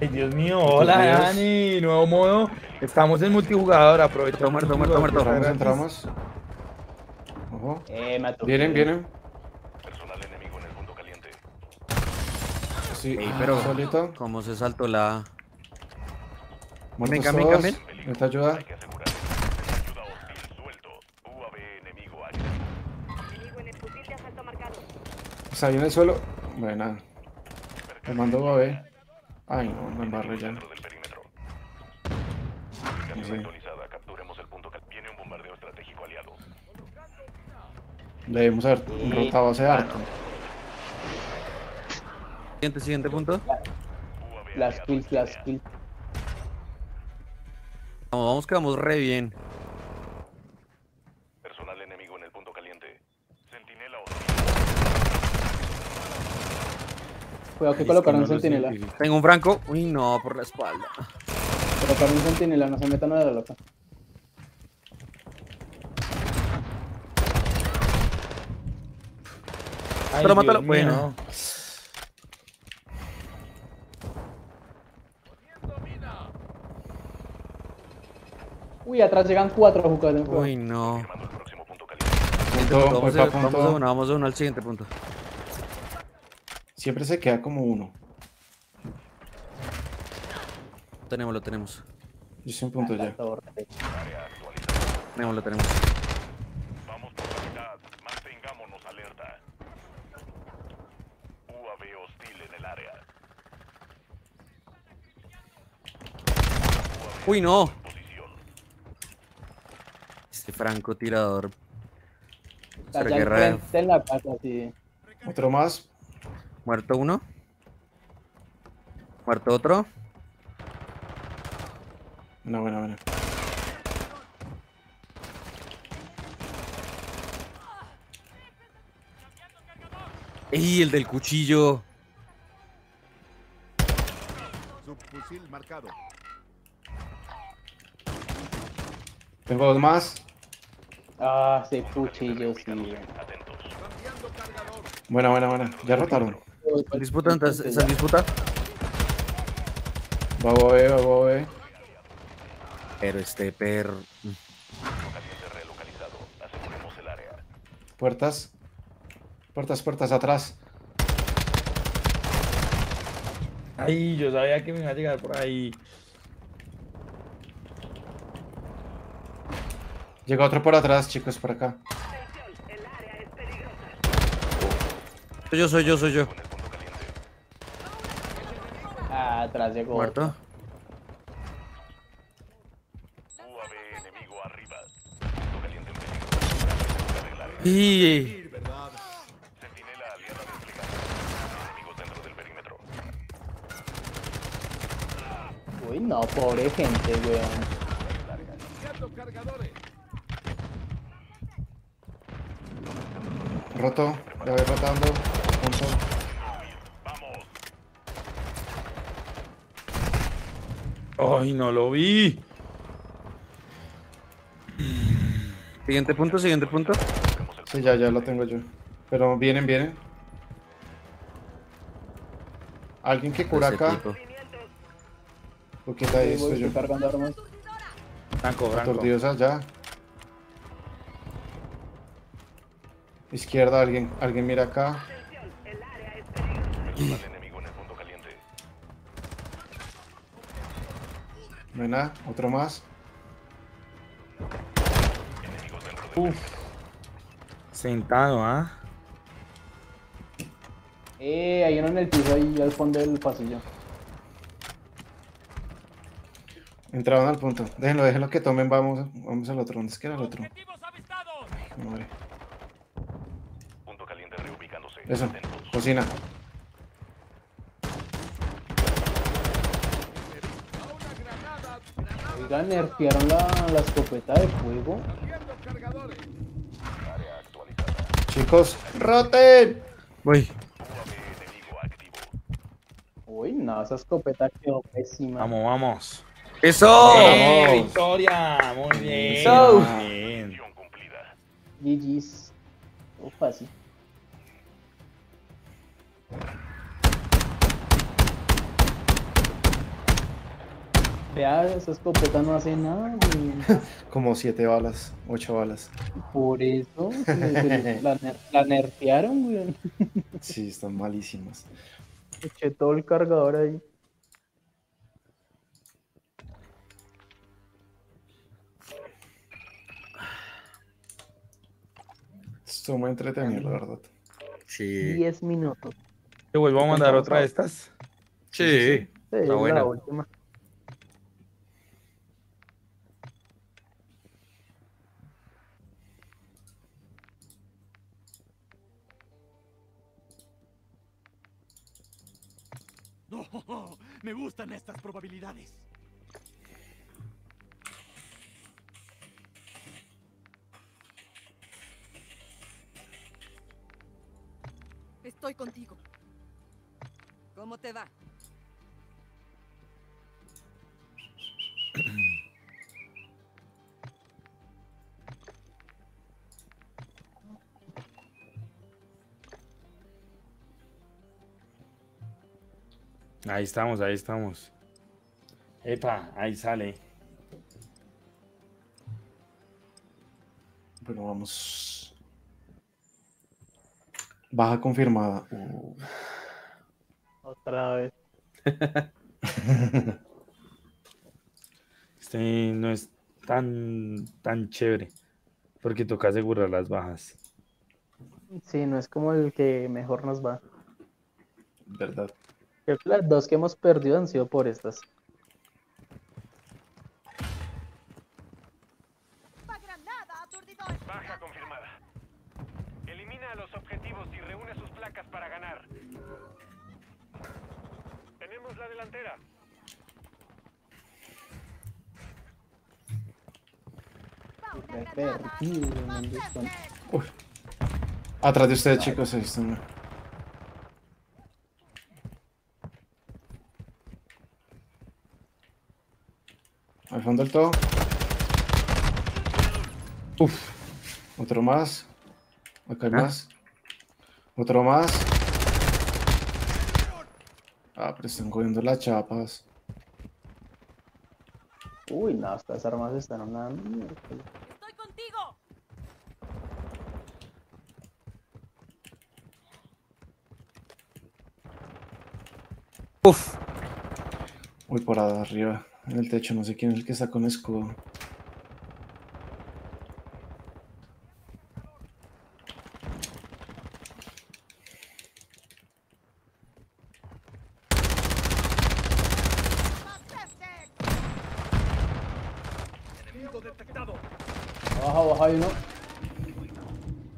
Ay, Dios mío, hola Dani, nuevo modo. Estamos en multijugador, aprovechamos. Muerto, muerto, muerto. Entramos. Ojo. Eh, mató. Vienen, vienen. Personal enemigo en el mundo caliente. Sí, Ey, pero solito. Como se saltó la. Muertos venga, venga, venga. ¿Me está ayudando? Hay que asegurar. Ayuda hostil suelto. U A V enemigo área. Enemigo en el fusil de asalto marcado. Salió en el suelo. Bueno. Me mandó U A V. Ay, no, me embarré ya. No sé. Debemos haber rotado ese arco. Siguiente, siguiente punto. Las kills, las kills. Vamos, vamos que vamos re bien. Personal enemigo en el punto caliente. Sentinela Cuidado que colocaron un sentinela. Tengo un franco. Uy, no, por la espalda. Colocaron un sentinela, no se metan a la loca. Pero mátalo. Bueno. Uy, atrás llegan cuatro jugadores. Uy, no. Punto, vamos, a, vamos a uno, vamos a uno al siguiente punto. Siempre se queda como uno. Lo tenemos, lo tenemos. Yo soy un punto ya. Tenemos, lo tenemos. Vamos por la mitad, mantengámonos alerta. U A V hostil en el área. Uy, no. Este francotirador. Allá en la casa, sí. Otro más. Muerto uno. Muerto otro. No, bueno, bueno. ¡Ey, el del cuchillo! Subfusil marcado. Tengo dos más. Ah, se puche yo sí. Buena, buena, buena. Ya rotaron. Disputan esa disputa. Vamos a ver, vamos a ver. Pero este perro. Puertas. Puertas, puertas atrás. Ay, yo sabía que me iba a llegar por ahí. Llega otro por atrás, chicos, por acá. Soy yo, soy yo, soy yo. Ah, atrás llegó. Muerto. Y... Uy, no, pobre gente, weón. Roto, ya voy rotando. Punto. Ay, no lo vi. Siguiente punto, siguiente punto. Sí, ya, ya lo tengo yo. Pero vienen, vienen. Alguien que cura acá. Juquita ahí, estoy yo. Cargando armas. Franco, Franco. Aturdiosas, ya. Izquierda, alguien, alguien mira acá. El área es peligrosa. El enemigo en el punto caliente. No hay nada, otro más. Enemigos dentro del Uf. Sentado, ¿ah? ¿eh? eh, hay uno en el piso ahí al fondo del pasillo. Entraron al punto. Déjenlo, déjenlo que tomen, vamos, vamos al otro. ¿Dónde es que era el otro? Ay, madre. Punto caliente reubicándose. Eso, cocina. Oigan, nerfearon la, la escopeta de fuego. Chicos, roten. Voy. Uy, no, esa escopeta quedó pésima. Vamos, vamos. ¡Eso! ¡Eh, vamos! ¡Victoria! Muy bien. ¡Eso! G G's. Muy fácil. Vea, esa escopeta no hace nada. Como siete balas, ocho balas. Por eso se, se, la, la nerfearon, güey. Sí, están malísimas. Eché todo el cargador ahí. Estuvo muy entretenido, la verdad. Sí. Diez minutos. ¿Te vuelvo a mandar otra de estas? Sí. Sí, sí. Sí, está buena. La última. Oh, oh, oh. Me gustan estas probabilidades. Estoy contigo. ¿Cómo te va? Ahí estamos, ahí estamos. Epa, ahí sale. Bueno, vamos. Baja confirmada. Uh. Otra vez. Este no es tan, tan chévere. Porque toca asegurar las bajas. Sí, no es como el que mejor nos va. Verdad. Las dos que hemos perdido han sido por estas. Baja confirmada. Elimina a los objetivos y reúne sus placas para ganar. Tenemos la delantera. Uf. Atrás de ustedes, chicos, ahí están. Al fondo del todo. Uf, otro más. Acá hay ¿Ah? más. Otro más. Ah, pero están cogiendo las chapas. Uy, no, estas armas están una... ¡Estoy contigo! Uf. Uy, por arriba, en el techo, no sé quién es el que está con escudo. Baja, baja, hay uno.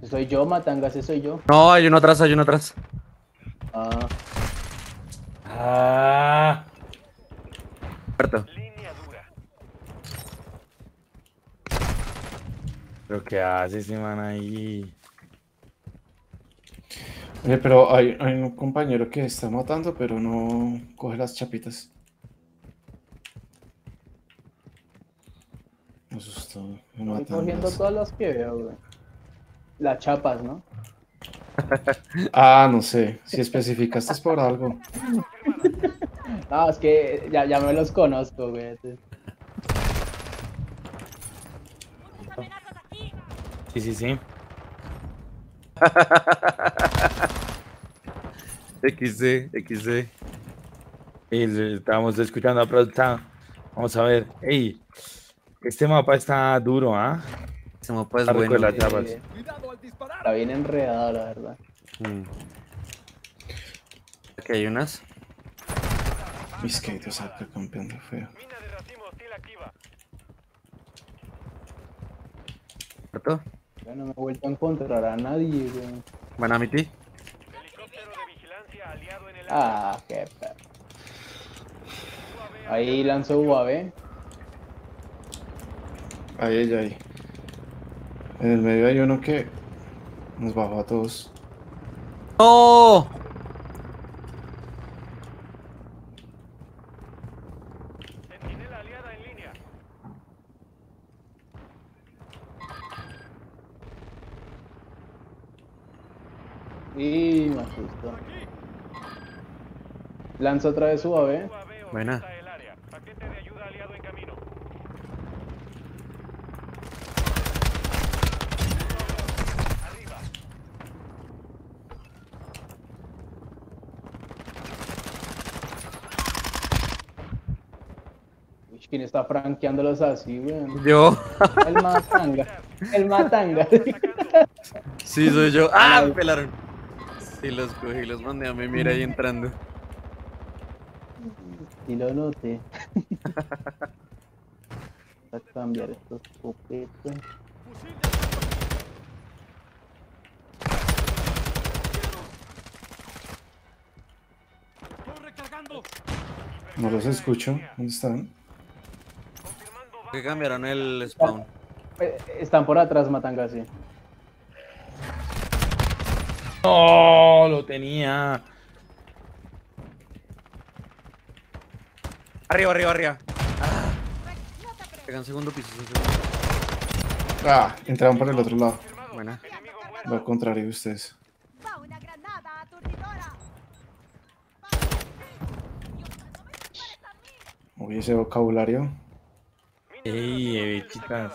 Soy yo, Matanga, ese soy yo. No, hay uno atrás, hay uno atrás. Ah. Ah. Muerto. Línea dura. Pero qué hace ese man ahí. Oye, pero hay, hay un compañero que está matando, pero no coge las chapitas. Me asustó, me matan. Estoy cogiendo las... todas las que veo, güey. Las chapas, ¿no? Ah, no sé. Si especificaste es por algo. No, es que ya, ya me los conozco, güey. Sí, sí, sí. equis de, equis de. Y estábamos escuchando a Prota. Vamos a ver. ¡Ey! Este mapa está duro, ¿ah? ¿eh? Este mapa es está bueno. Las chapas. Está bien enredado, la verdad. Mm. Aquí hay unas. Es que te saca campeón de feo. ¿Corto? Ya no me he vuelto a encontrar a nadie, güey. Bueno, Mitty. Ah, qué perro. Ahí lanzó U A V. Ahí, ahí, ahí. En el medio hay uno que nos bajó a todos. ¡No! Centinela aliada en línea. Y me asustó. Lanza otra vez su A V. Buena. ¿Quién está franqueándolos así, weón? Yo. El Matanga. El Matanga. Sí, soy yo. ¡Ah! Me pelaron. Sí, los cogí, los mandé a mí, mira ahí entrando. Y lo noté. Voy a cambiar estos copetes. No los escucho. ¿Dónde están? Que cambiaron el spawn. Están por atrás, Matanga, sí. ¡No! Lo tenía. Arriba, arriba, arriba. Pegan segundo piso. Ah, entraron por el otro lado. Buena. Lo al contrario de ustedes. Oye, ese vocabulario. Ey, ey, chicas.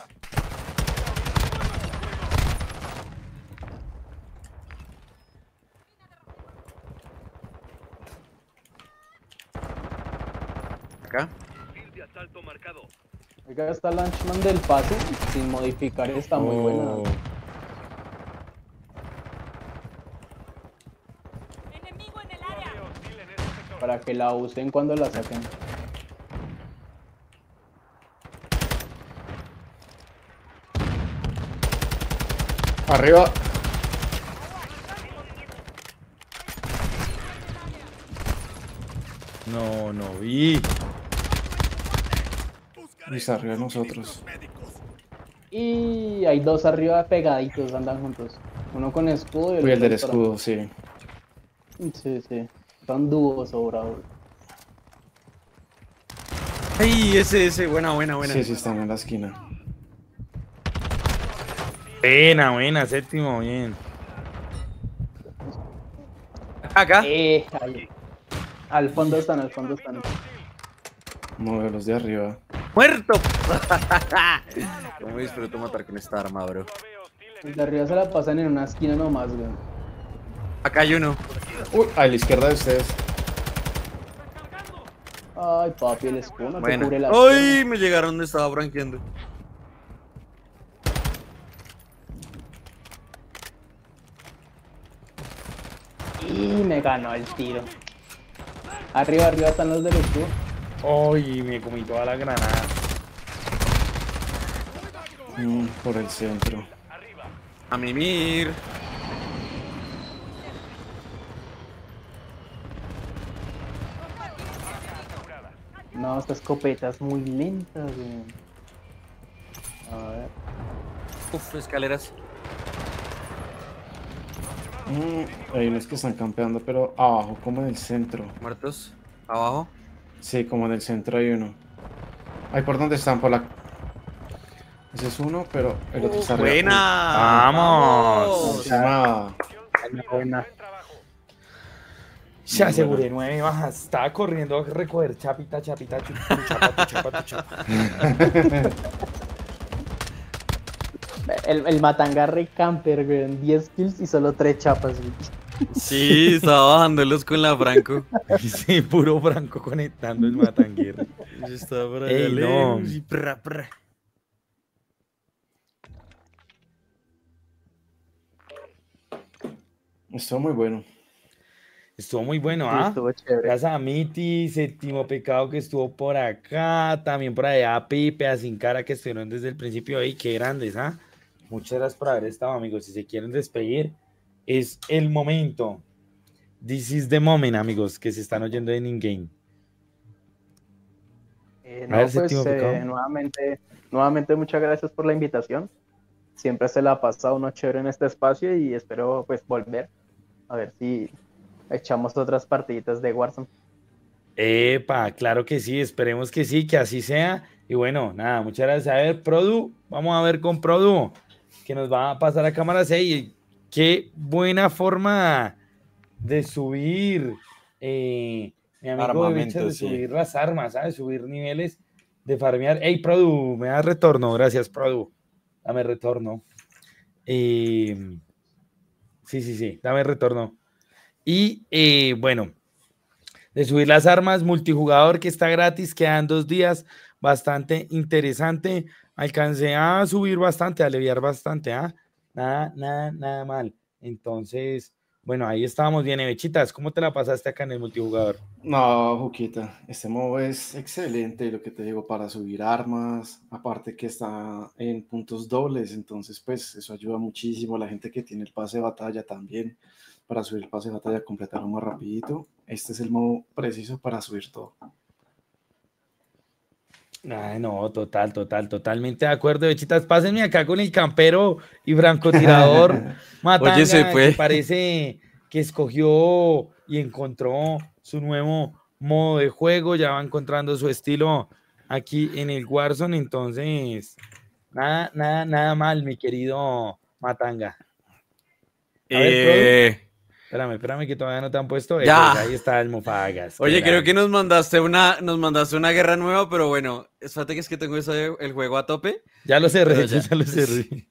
Acá. Acá está el Launchman del pase. Sin modificar, está muy oh. bueno. Enemigo en el área. Para que la usen cuando la saquen. Arriba. No, no vi. Luis arriba de nosotros. Y hay dos arriba pegaditos, andan juntos. Uno con escudo y el, Uy, el del escudo, sí. Sí, sí. Están dúos sobrados. ¡Ey! Ese, ese. Buena, buena, buena. Sí, sí, están en la esquina. Buena, buena, Séptimo, bien. Acá. Eh, al, al fondo están, al fondo están. No veo los de arriba. ¡Muerto! ¿Cómo disfruto matar con esta arma, bro? Los de arriba se la pasan en una esquina nomás, güey. Acá hay uno. Uy, a la izquierda de ustedes. Ay, papi, el escudo no bueno. Te cubre la... ¡Ay! Me llegaron donde estaba branqueando. Y me ganó el tiro. Arriba, arriba están los del escudo. ¡Ay! Me comí toda la granada. Mm, por el centro. A mimir. No, esta escopeta es muy lenta, güey. A ver. Uf, escaleras. Mm, hay unos que están campeando, pero abajo, como en el centro. ¿Muertos? ¿Abajo? Sí, como en el centro hay uno. Ay, ¿por dónde están? Por la... Ese es uno, pero el otro uh, está arriba. ¡Buena! ¡Vamos! ¡Vamos! Buena. Ya se murió nueve bajas, estaba corriendo a recoger chapita, chapita, chapita, chapita, chapita, chapita. El, el Matanga re camper, güey, diez kills y solo tres chapas, güey. Sí, estaba bajándolos con la Franco. Sí, puro Franco conectando el Matanguero. Yo estaba por allá. Ey, no. Y pra, pra. Está muy bueno. Estuvo muy bueno, ¿ah? Sí, estuvo chévere. Gracias a Mitty, Séptimo Pecado que estuvo por acá, también por allá a Pipe, a Sin Cara que estuvieron desde el principio. ¡Ey, qué grandes, ah! Muchas gracias por haber estado, amigos. Si se quieren despedir, es el momento. This is the moment, amigos, que se están oyendo en in-game. Eh, no, pues, eh, nuevamente, nuevamente muchas gracias por la invitación. Siempre se la ha pasado uno chévere en este espacio y espero, pues, volver. A ver si... echamos otras partiditas de Warzone. Epa, claro que sí, esperemos que sí, que así sea. Y bueno, nada, muchas gracias. A ver, Produ, vamos a ver con Produ, que nos va a pasar a cámara seis. Qué buena forma de subir, eh, mi amigo, de, de subir sí. Las armas, ¿sabes? Subir niveles, de farmear. Hey, Produ, me da retorno, gracias, Produ. Dame retorno. Eh, sí, sí, sí, dame retorno. Y eh, bueno, de subir las armas, multijugador que está gratis, quedan dos días, bastante interesante. Alcancé a subir bastante, a aliviar bastante, ¿ah? ¿eh? Nada, nada, nada mal. Entonces, bueno, ahí estábamos bien, Evechitas. ¿Cómo te la pasaste acá en el multijugador? No, Juquita, este modo es excelente, lo que te digo, para subir armas, aparte que está en puntos dobles, entonces pues eso ayuda muchísimo a la gente que tiene el pase de batalla también. Para subir el pase de batalla, completarlo más rapidito. Este es el modo preciso para subir todo. Ay, no, total, total, totalmente de acuerdo. Bechitas, pásenme acá con el campero y francotirador. Matanga. Oye, se fue. Que parece que escogió y encontró su nuevo modo de juego. Ya va encontrando su estilo aquí en el Warzone. Entonces, nada, nada, nada mal, mi querido Matanga. A ver, eh... Espérame, espérame que todavía no te han puesto. Eh, ya. Pues ahí está el Mufangas. Oye, grande. Creo que nos mandaste una, nos mandaste una guerra nueva, pero bueno, espérate que es que tengo eso de, el juego a tope. Ya lo cerré, ya. ya lo cerré. Sí.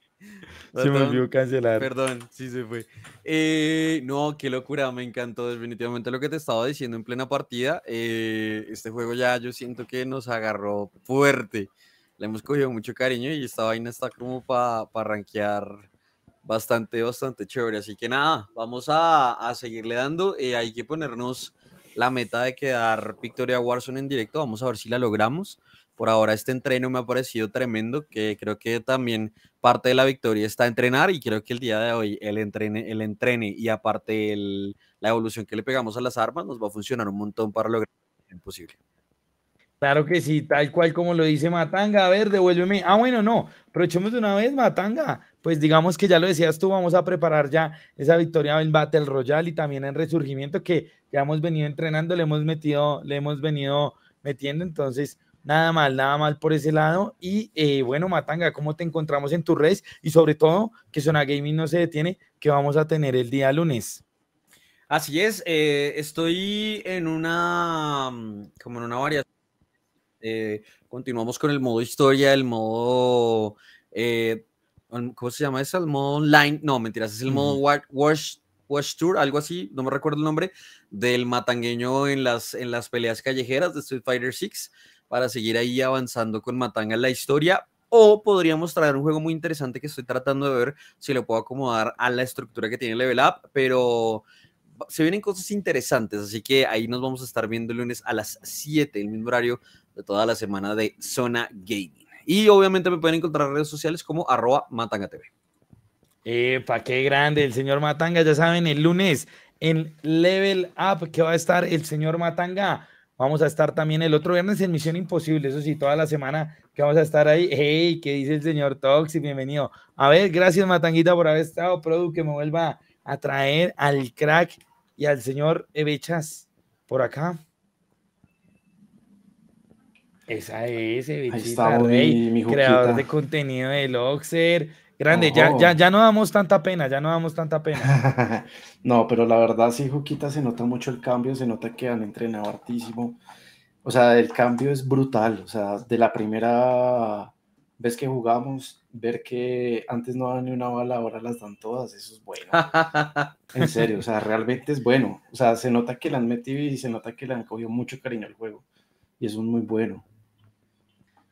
Se me olvidó cancelar. Perdón, sí se fue. Eh, no, qué locura, me encantó definitivamente lo que te estaba diciendo en plena partida. Eh, este juego ya yo siento que nos agarró fuerte. Le hemos cogido mucho cariño y esta vaina está como para pa rankear. Bastante, bastante chévere. Así que nada, vamos a, a seguirle dando. Eh, hay que ponernos la meta de quedar victoria Warzone en directo. Vamos a ver si la logramos. Por ahora este entreno me ha parecido tremendo, que creo que también parte de la victoria está entrenar y creo que el día de hoy el entrene, el entrene y aparte el, la evolución que le pegamos a las armas nos va a funcionar un montón para lograr lo posible. Claro que sí, tal cual como lo dice Matanga. A ver, devuélveme. Ah, bueno, no, aprovechemos de una vez, Matanga. Pues digamos que ya lo decías tú, vamos a preparar ya esa victoria en Battle Royale y también en Resurgimiento, que ya hemos venido entrenando, le hemos metido, le hemos venido metiendo. Entonces, Nada mal, nada mal por ese lado. Y eh, bueno, Matanga, ¿cómo te encontramos en tus redes? Y sobre todo, que Zona Gaming no se detiene, que vamos a tener el día lunes. Así es, eh, estoy en una, como en una variación. Eh, continuamos con el modo historia, el modo, eh, ¿cómo se llama eso? El modo online, no, mentiras, es el modo uh-huh. Watch, watch, watch Tour, algo así, no me recuerdo el nombre, del matangueño en las, en las peleas callejeras de Street Fighter seis, para seguir ahí avanzando con Matanga en la historia, o podríamos traer un juego muy interesante que estoy tratando de ver si lo puedo acomodar a la estructura que tiene Level Up, pero se vienen cosas interesantes, así que ahí nos vamos a estar viendo el lunes a las siete, el mismo horario de toda la semana de Zona Gaming. Y obviamente me pueden encontrar en redes sociales como arroba Matanga T V. Epa, qué grande el señor Matanga. Ya saben, el lunes en Level Up que va a estar el señor Matanga. Vamos a estar también el otro viernes en Misión Imposible, eso sí, toda la semana que vamos a estar ahí. Hey, ¿qué dice el señor Toxic? Bienvenido. A ver, gracias Matanguita por haber estado, Produ, que me vuelva a traer al crack y al señor Evechas por acá. Esa es, Evechita Rey, mi, mi creador de contenido del Oxer. Grande, oh. ya, ya, ya no damos tanta pena, ya no damos tanta pena. No, pero la verdad sí, Juquita, se nota mucho el cambio, se nota que han entrenado hartísimo. O sea, el cambio es brutal. O sea, de la primera vez que jugamos, ver que antes no daban ni una bala, ahora las dan todas, eso es bueno. En serio, o sea, realmente es bueno. O sea, se nota que le han metido y se nota que le han cogido mucho cariño al juego. Y eso es muy bueno.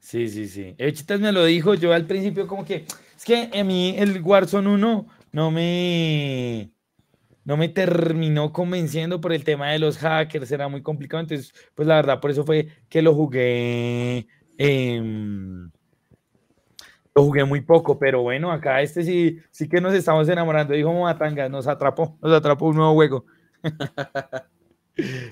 Sí, sí, sí. Echitas me lo dijo, yo al principio como que, es que a mí el Warzone uno no me, no me terminó convenciendo por el tema de los hackers, era muy complicado, entonces, pues la verdad, por eso fue que lo jugué, eh, lo jugué muy poco, pero bueno, acá este sí, sí que nos estamos enamorando, dijo Matanga, nos atrapó, nos atrapó un nuevo juego.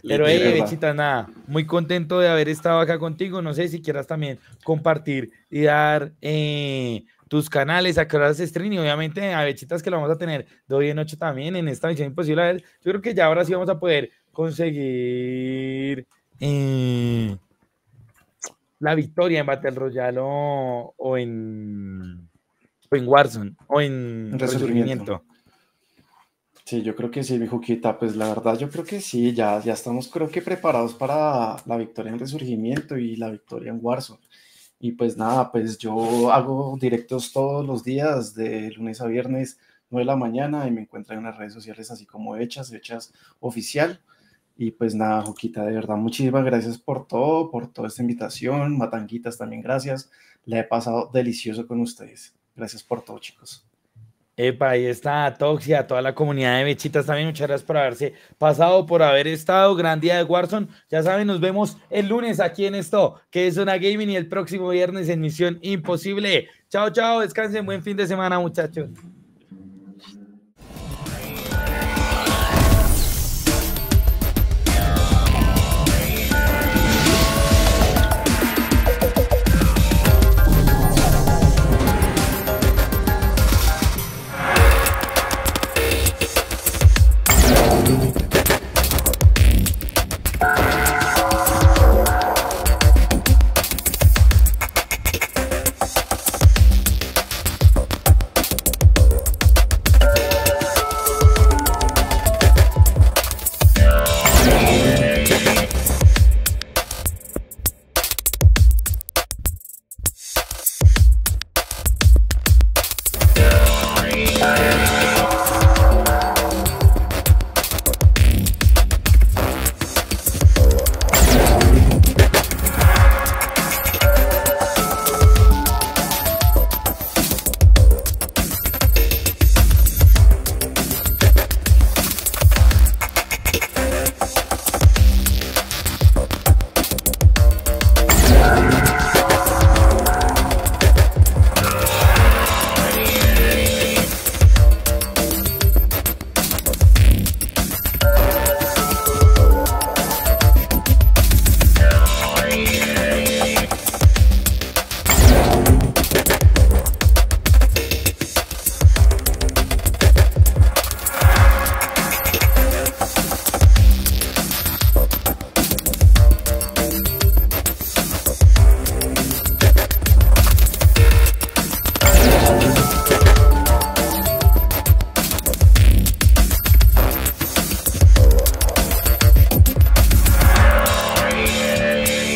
Pero hey, Bechita, nada, muy contento de haber estado acá contigo, no sé si quieras también compartir y dar eh, tus canales, a qué horas se stream, y obviamente a Bechitas que lo vamos a tener de hoy en ocho también, en esta Misión Imposible. A ver, yo creo que ya ahora sí vamos a poder conseguir eh, la victoria en Battle Royale o, o, en, o en Warzone, o en Resurgimiento. Sí, yo creo que sí, mi Juquita, pues la verdad yo creo que sí, ya, ya estamos creo que preparados para la victoria en Resurgimiento y la victoria en Warzone. Y pues nada, pues yo hago directos todos los días de lunes a viernes, nueve de la mañana, y me encuentran en las redes sociales así como Hechas, Hechas Oficial. Y pues nada, Juquita, de verdad, muchísimas gracias por todo, por toda esta invitación. Matanguitas también, gracias. La he pasado delicioso con ustedes. Gracias por todo, chicos. Epa, ahí está Toxia, a toda la comunidad de Bechitas también, muchas gracias por haberse pasado, por haber estado, gran día de Warzone, ya saben, nos vemos el lunes aquí en esto, que es Zona Gaming, y el próximo viernes en Misión Imposible. Chao, chao, descansen, buen fin de semana, muchachos.